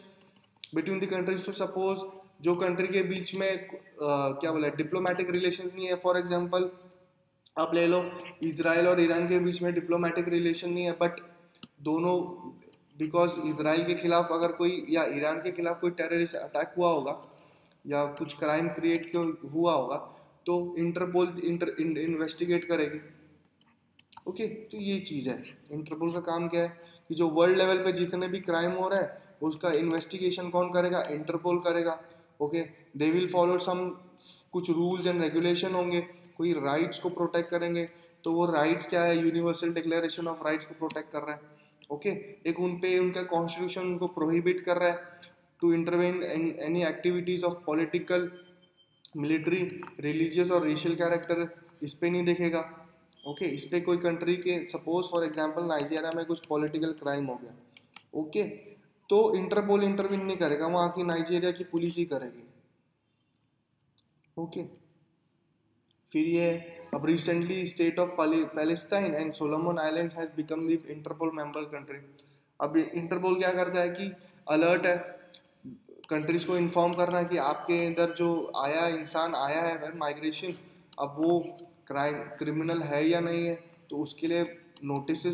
between the countries. तो सपोज जो कंट्री के बीच में क्या बोला डिप्लोमेटिक रिलेशन नहीं है, फॉर एग्जाम्पल आप ले लो इसराइल और ईरान के बीच में डिप्लोमेटिक रिलेशन नहीं है, बट दोनों बिकॉज इसराइल के खिलाफ अगर कोई या ईरान के खिलाफ कोई टेररिस्ट अटैक हुआ होगा या कुछ क्राइम क्रिएट हुआ होगा तो इंटरपोल इन्वेस्टिगेट करेगी, ओके। तो ये चीज़ है, इंटरपोल का काम क्या है कि जो वर्ल्ड लेवल पे जितने भी क्राइम हो रहा है उसका इन्वेस्टिगेशन कौन करेगा, इंटरपोल करेगा, okay. They will follow some कुछ रूल्स एंड रेगुलेशन होंगे, कोई राइट्स को प्रोटेक्ट करेंगे। तो वो राइट्स क्या है, यूनिवर्सल डिक्लेरेशन ऑफ राइट्स को प्रोटेक्ट कर रहे हैं, ओके। एक उन पे उनका कॉन्स्टिट्यूशन उनको प्रोहिबिट कर रहा है to intervene in any activities of political, military, religious और रेशियल कैरेक्टर, इस पे नहीं देखेगा, ओके। इस पे कोई कंट्री के सपोज फॉर एग्जांपल नाइजीरिया में कुछ पॉलिटिकल क्राइम हो गया, ओके, तो इंटरपोल इंटरवीन नहीं करेगा, वहाँ की नाइजीरिया की पुलिस ही करेगी, ओके। फिर ये अब recently state of Palestine and Solomon island has become the Interpol member country. अब इंटरपोल क्या करता है कि अलर्ट है, कंट्रीज को इन्फॉर्म करना है कि आपके इधर जो आया इंसान आया है माइग्रेशन, अब वो क्रिमिनल है या नहीं है, तो उसके लिए नोटिस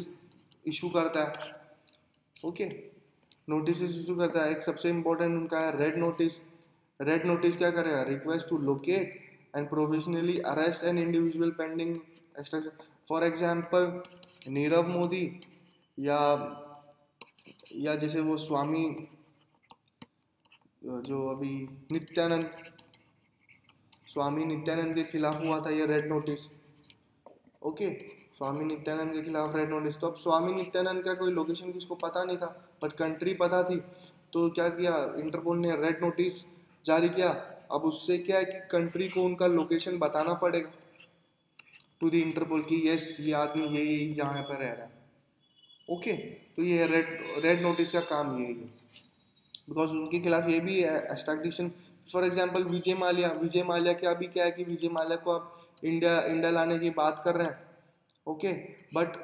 इशू करता है, ओके, नोटिस इशू करता है। एक सबसे इम्पोर्टेंट उनका है रेड नोटिस। रेड नोटिस क्या करेगा, request to locate and provisionally arrest an individual pending extradition. For example, Nirav Modi या जैसे वो स्वामी जो अभी स्वामी नित्यानंद के खिलाफ हुआ था ये red notice, okay, Swami Nithyananda के खिलाफ रेड नोटिस। तो अब स्वामी नित्यानंद का कोई लोकेशन किसको पता नहीं था बट कंट्री पता थी, तो क्या किया इंटरपोल ने रेड नोटिस जारी किया। अब उससे क्या है कि कंट्री को उनका लोकेशन बताना पड़ेगा टू द इंटरपोल कि यस ये आदमी ये यहाँ पर रह रहा है, ओके। तो ये रेड नोटिस का काम ये है बिकॉज उनके खिलाफ ये भी है extradition. For example Vijay Mallya के अभी क्या है कि विजय माल्या को आप इंडिया लाने की बात कर रहे हैं, ओके, बट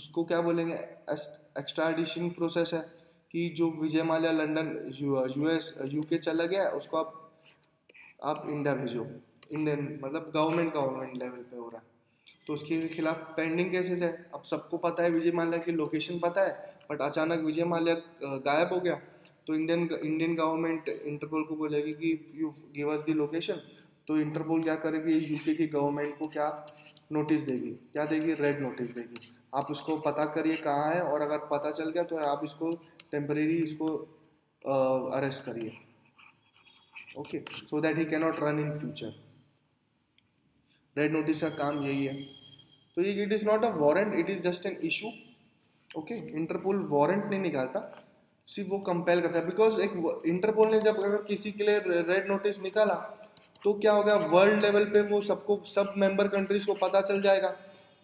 उसको क्या बोलेंगे, एक्स्ट्रैडिशन प्रोसेस है कि जो विजय माल्या लंडन UK चला गया उसको आप इंडिया भेजो, इंडियन मतलब गवर्नमेंट लेवल पे हो रहा है। तो उसके खिलाफ पेंडिंग केसेस है। अब सबको पता है विजय माल्या की लोकेशन पता है बट अचानक विजय माल्या गायब हो गया, तो इंडियन गवर्नमेंट इंटरपोल को बोलेगी कि you give us the location, तो इंटरपोल क्या करेगी, यूके की गवर्नमेंट को क्या नोटिस देगी, क्या देगी, रेड नोटिस देगी, आप उसको पता करिए कहाँ है, और अगर पता चल गया तो आप इसको टेम्परेरी इसको अरेस्ट करिए, okay, so that he cannot run in future. Red notice का काम यही है। तो ये it is not a warrant, it is just an issue, okay. Interpol warrant नहीं निकालता, सिर्फ वो कंपेल करता है, बिकॉज एक इंटरपोल ने जब अगर किसी के लिए रेड नोटिस निकाला तो क्या हो गया, वर्ल्ड लेवल पे वो सबको, सब मेंबर कंट्रीज को पता चल जाएगा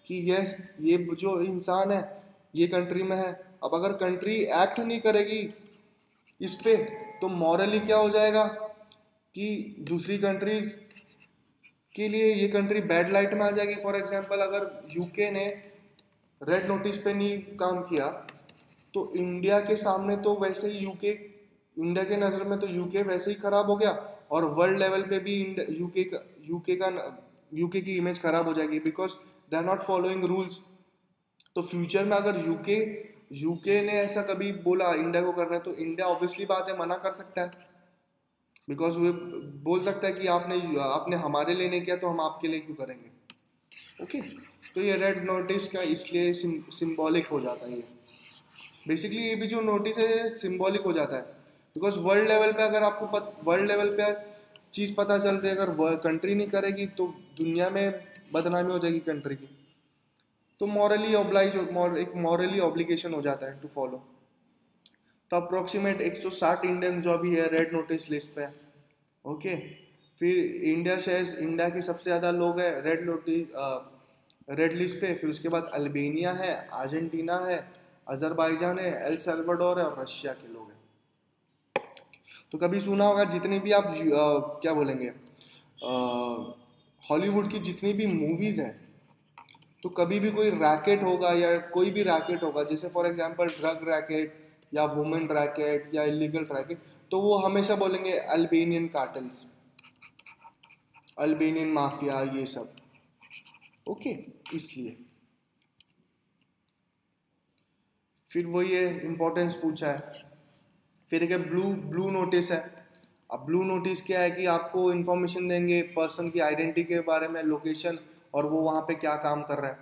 कि यस ये जो इंसान है ये कंट्री में है। अब अगर कंट्री एक्ट नहीं करेगी इस पर तो मॉरली क्या हो जाएगा कि दूसरी कंट्रीज के लिए ये कंट्री बैड लाइट में आ जाएगी। फॉर एग्जांपल अगर यूके ने रेड नोटिस पे नहीं काम किया तो इंडिया के सामने तो वैसे ही यूके, इंडिया के नज़र में तो यूके वैसे ही ख़राब हो गया, और वर्ल्ड लेवल पे भी यूके की इमेज ख़राब हो जाएगी, because they are not following rules. तो फ्यूचर में अगर यूके ने ऐसा कभी बोला इंडिया को करना है तो इंडिया ऑब्वियसली बात है मना कर सकता है, बिकॉज वे बोल सकता है कि आपने हमारे लिए नहीं किया तो हम आपके लिए क्यों करेंगे, ओके। तो ये रेड नोटिस का इसलिए सिंबॉलिक हो जाता है, ये बेसिकली ये भी जो नोटिस है सिंबॉलिक हो जाता है, बिकॉज वर्ल्ड लेवल पे अगर आपको वर्ल्ड लेवल पे चीज़ पता चल रही है, अगर कंट्री नहीं करेगी तो दुनिया में बदनामी हो जाएगी कंट्री की, तो मॉरली ऑब्लिगेशन हो जाता है टू फॉलो। तो अप्रोक्सीमेट 160 इंडियन जो अभी है रेड नोटिस लिस्ट पे, ओके। फिर इंडिया के सबसे ज़्यादा लोग हैं रेड लिस्ट पे, फिर उसके बाद अल्बेनिया है, अर्जेंटीना है, अजरबैजान है, एल साल्वाडोर है, और रशिया के लोग हैं। तो कभी सुना होगा जितनी भी आप क्या बोलेंगे हॉलीवुड की जितनी भी मूवीज़ हैं तो कभी भी कोई रैकेट होगा या कोई भी रैकेट होगा, जैसे फॉर एग्जांपल ड्रग रैकेट या वुमेन रैकेट या इलीगल रैकेट, तो वो हमेशा बोलेंगे अल्बेनियन कार्टल्स, अल्बेनियन माफिया, ये सब, ओके। इसलिए फिर वो ये इम्पोर्टेंस पूछा है। फिर एक ब्लू नोटिस है। अब ब्लू नोटिस क्या है कि आपको इन्फॉर्मेशन देंगे पर्सन की आइडेंटिटी के बारे में, लोकेशन, और वो वहाँ पे क्या काम कर रहा है,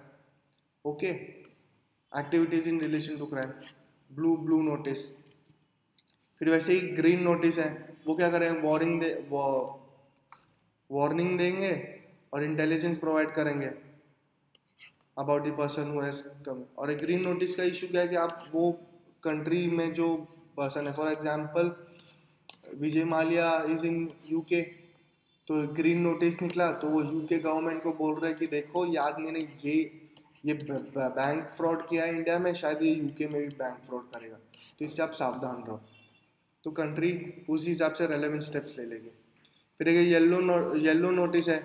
okay, activities in relation to crime, blue notice. फिर वैसे ही ग्रीन नोटिस है, वो क्या करेंगे, वार्निंग देंगे और इंटेलिजेंस प्रोवाइड करेंगे about the person who has come. और एक ग्रीन नोटिस का इशू क्या है कि आप वो कंट्री में जो पर्सन है, for example Vijay Mallya is in UK, तो ग्रीन नोटिस निकला तो वो यूके गवर्नमेंट को बोल रहे हैं कि देखो ये आदमी ने ये बैंक फ्रॉड किया है इंडिया में, शायद ये यूके में भी बैंक फ्रॉड करेगा, तो इससे आप सावधान रहो। तो कंट्री उस हिसाब से रेलेवेंट स्टेप्स ले लेगी। फिर एक येलो नोटिस है,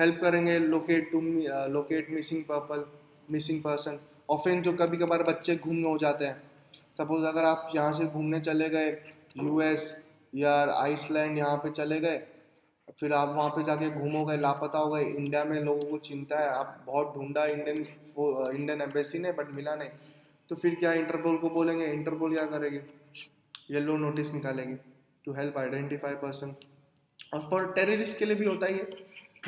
हेल्प करेंगे लोकेट मिसिंग पर्सन। ऑफेंस जो कभी कभार बच्चे घूमने हो जाते हैं, सपोज अगर आप यहाँ से घूमने चले गए यूएस या आइसलैंड, यहाँ पे चले गए, फिर आप वहाँ पे जाके घूमोगे, लापता हो गए, इंडिया में लोगों को चिंता है, आप बहुत ढूंढा इंडियन एम्बेसी ने बट मिला नहीं, तो फिर क्या इंटरपोल को बोलेंगे, इंटरपोल क्या करेगी, येलो नोटिस निकालेगी टू हेल्प आइडेंटिफाई पर्सन। और फॉर टेररिस्ट के लिए भी होता ही है,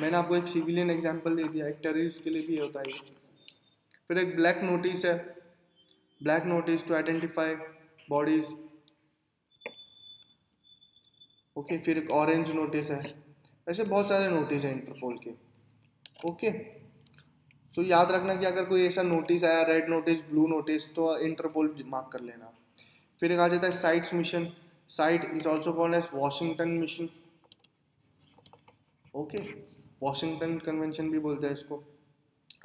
मैंने आपको एक सिविलियन एग्जाम्पल दे दिया, एक टेररिस्ट के लिए भी होता ही है। फिर एक ब्लैक नोटिस है, black notice to identify bodies, okay. फिर एक ऑरेंज नोटिस है, वैसे बहुत सारे नोटिस हैं इंटरपोल के, ओके। सो याद रखना कि अगर कोई ऐसा नोटिस आया, रेड नोटिस, ब्लू नोटिस, तो इंटरपोल मार्क कर लेना। फिर एक आ जाता है CITES mission, CITES is also called as Washington mission, okay, Washington convention भी बोलते हैं इसको।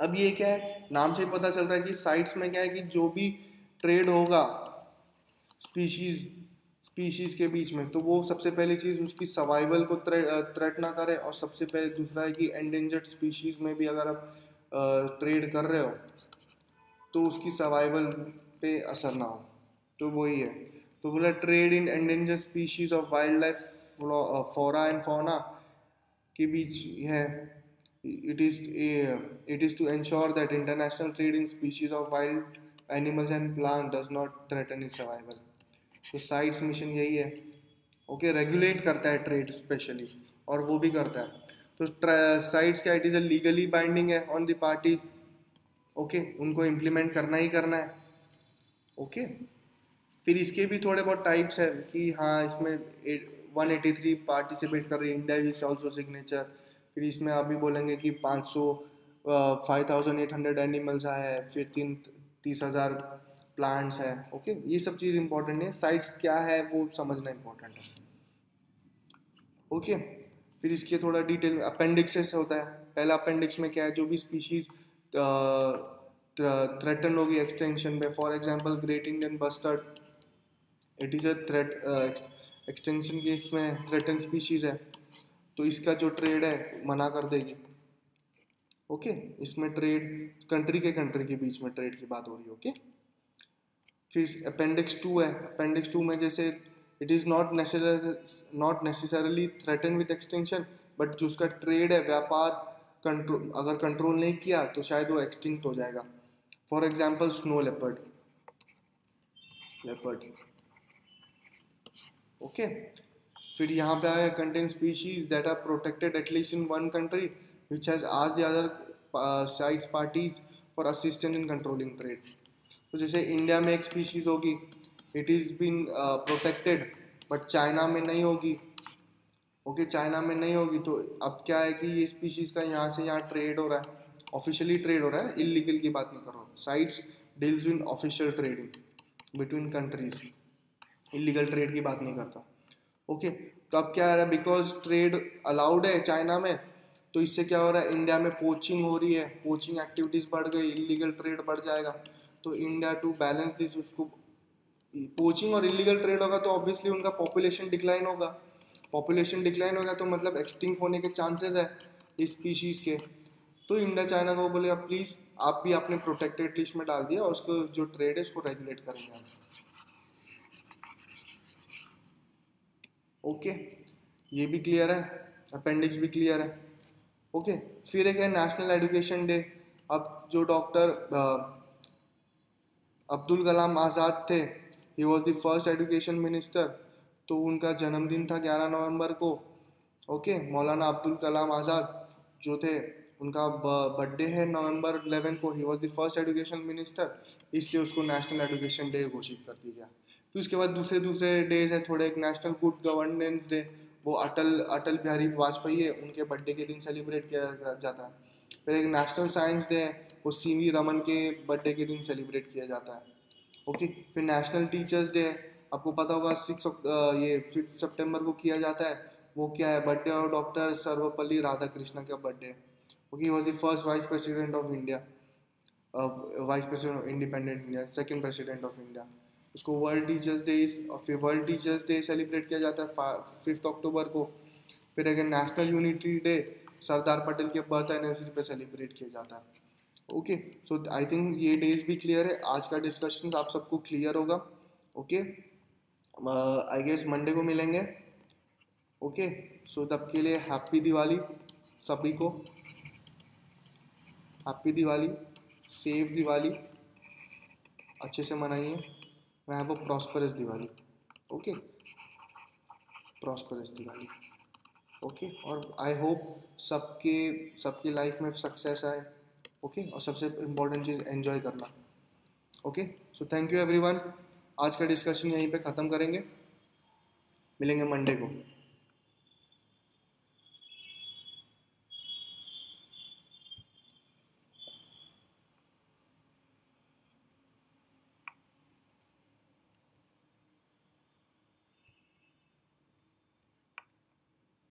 अब ये क्या है, नाम से पता चल रहा है कि साइट्स में क्या है कि जो भी ट्रेड होगा स्पीशीज़ के बीच में, तो वो सबसे पहली चीज़ उसकी सर्वाइवल को थ्रेट ना करे, और सबसे पहले दूसरा है कि एंडेंजर्ड स्पीशीज़ में भी अगर आप ट्रेड कर रहे हो तो उसकी सर्वाइवल पे असर ना हो, तो वही है। तो बोला trade in endangered species of wild life flora and fauna के बीच है, it is to ensure that international trade in species of wild animals and plant does not threaten its survival. तो साइट्स मिशन यही है, okay, regulate करता है trade specially, और वो भी करता है। तो साइट्स का it is a legally binding है ऑन द पार्टीज, ओके, उनको इम्प्लीमेंट करना ही करना है, ओके। फिर इसके भी थोड़े बहुत टाइप्स है कि हाँ इसमें 183 पार्टिसिपेट कर रही है, इंडिया इज ऑल्सो सिग्नेचर। फिर इसमें आप भी बोलेंगे कि 5,800 एनिमल्स है, फिर 30,000 प्लांट्स है, ओके। ये सब चीज़ इंपॉर्टेंट है, साइट्स क्या है वो समझना इम्पोर्टेंट है, ओके। फिर इसके थोड़ा डिटेल अपेंडिक्सेस होता है। पहला अपेंडिक्स में क्या है, जो भी स्पीशीज थ्रेटन होगी एक्सटेंशन पे, for example great Indian bustard it is a threat extension की इसमें थ्रेटन स्पीशीज है, तो इसका जो ट्रेड है मना कर देगी, ओके। इसमें ट्रेड कंट्री के बीच में ट्रेड की बात हो रही है, ओके। फिर अपेंडिक्स 2 है, अपेंडिक्स 2 में जैसे it is not necessarily threaten with extension, but जो उसका ट्रेड है व्यापार कंट्रोल, अगर कंट्रोल नहीं किया तो शायद वो एक्सटिंक्ट हो जाएगा। For example snow leopard, okay. फिर यहाँ पे आया contain species that are protected at least in one country which has आज the other sides parties for assistance in controlling trade. तो जैसे इंडिया में एक स्पीशीज होगी, it is been protected, but China में नहीं होगी, ओके, चाइना में नहीं होगी। तो अब क्या है कि ये स्पीशीज़ का यहाँ से यहाँ ट्रेड हो रहा है, ऑफिशियली ट्रेड हो रहा है, इलीगल की बात नहीं कर रहा हूँ। CITES deals with official trading between countries, illegal trade की बात नहीं करता, ओके। तो अब क्या आ रहा है, बिकॉज ट्रेड अलाउड है चाइना में, तो इससे क्या हो रहा है, इंडिया में पोचिंग हो रही है, पोचिंग एक्टिविटीज़ बढ़ गई, इलीगल ट्रेड बढ़ जाएगा। तो इंडिया टू बैलेंस दिस, उसको पोचिंग और इलीगल ट्रेड होगा तो ऑब्वियसली उनका पॉपुलेशन डिक्लाइन होगा, पॉपुलेशन डिक्लाइन होगा तो मतलब एक्सटिंक्ट होने के चांसेस है इस स्पीशीज़ के। तो इंडिया चाइना को बोलेगा प्लीज़ आप भी आपने प्रोटेक्टेड लिस्ट में डाल दिया और उसको जो ट्रेड है उसको रेगुलेट करेंगे, ओके। ये भी क्लियर है, अपेंडिक्स भी क्लियर है, ओके। फिर एक है नेशनल एजुकेशन डे। अब जो डॉक्टर अब्दुल कलाम आज़ाद थे, he was the first education minister, तो उनका जन्मदिन था 11 नवंबर को, ओके। मौलाना अब्दुल कलाम आज़ाद जो थे उनका बर्थडे है नवंबर 11 को, he was the first education minister, इसलिए उसको नेशनल एजुकेशन डे घोषित कर दिया गया। फिर उसके बाद दूसरे दूसरे डेज है थोड़े, एक नेशनल गुड गवर्नेंस डे, वो अटल बिहारी वाजपेयी है, उनके बर्थडे के दिन सेलिब्रेट किया जाता है। फिर एक नेशनल साइंस डे है, वो CV रमन के बर्थडे के दिन सेलिब्रेट किया जाता है, ओके। फिर नेशनल टीचर्स डे आपको पता होगा 5 सितंबर को किया जाता है, वो क्या है, बर्थडे और डॉक्टर सर्वपल्ली राधाकृष्णन का birthday, okay. Was the first vice president of India, vice president of independent India, second president of India, उसको वर्ल्ड टीचर्स डे। और फिर वर्ल्ड टीचर्स डे सेलिब्रेट किया जाता है 5 अक्टूबर को। फिर अगर national unity day Sardar Patel के बर्थ एनिवर्सरी पे सेलिब्रेट किया जाता है, ओके। सो आई थिंक ये डेज भी क्लियर है, आज का डिस्कशन आप सबको क्लियर होगा, ओके। आई गेस मंडे को मिलेंगे, ओके। सो तब के लिए हैप्पी दिवाली सभी को, हैप्पी दिवाली, सेफ दिवाली, अच्छे से मनाइए, have a prosperous Diwali, okay, prosperous Diwali, okay. और आई होप सबके लाइफ में सक्सेस आए, ओके। और सबसे इम्पोर्टेंट चीज़ एन्जॉय करना, okay. So thank you everyone, आज का डिस्कशन यहीं पे ख़त्म करेंगे, मिलेंगे मंडे को।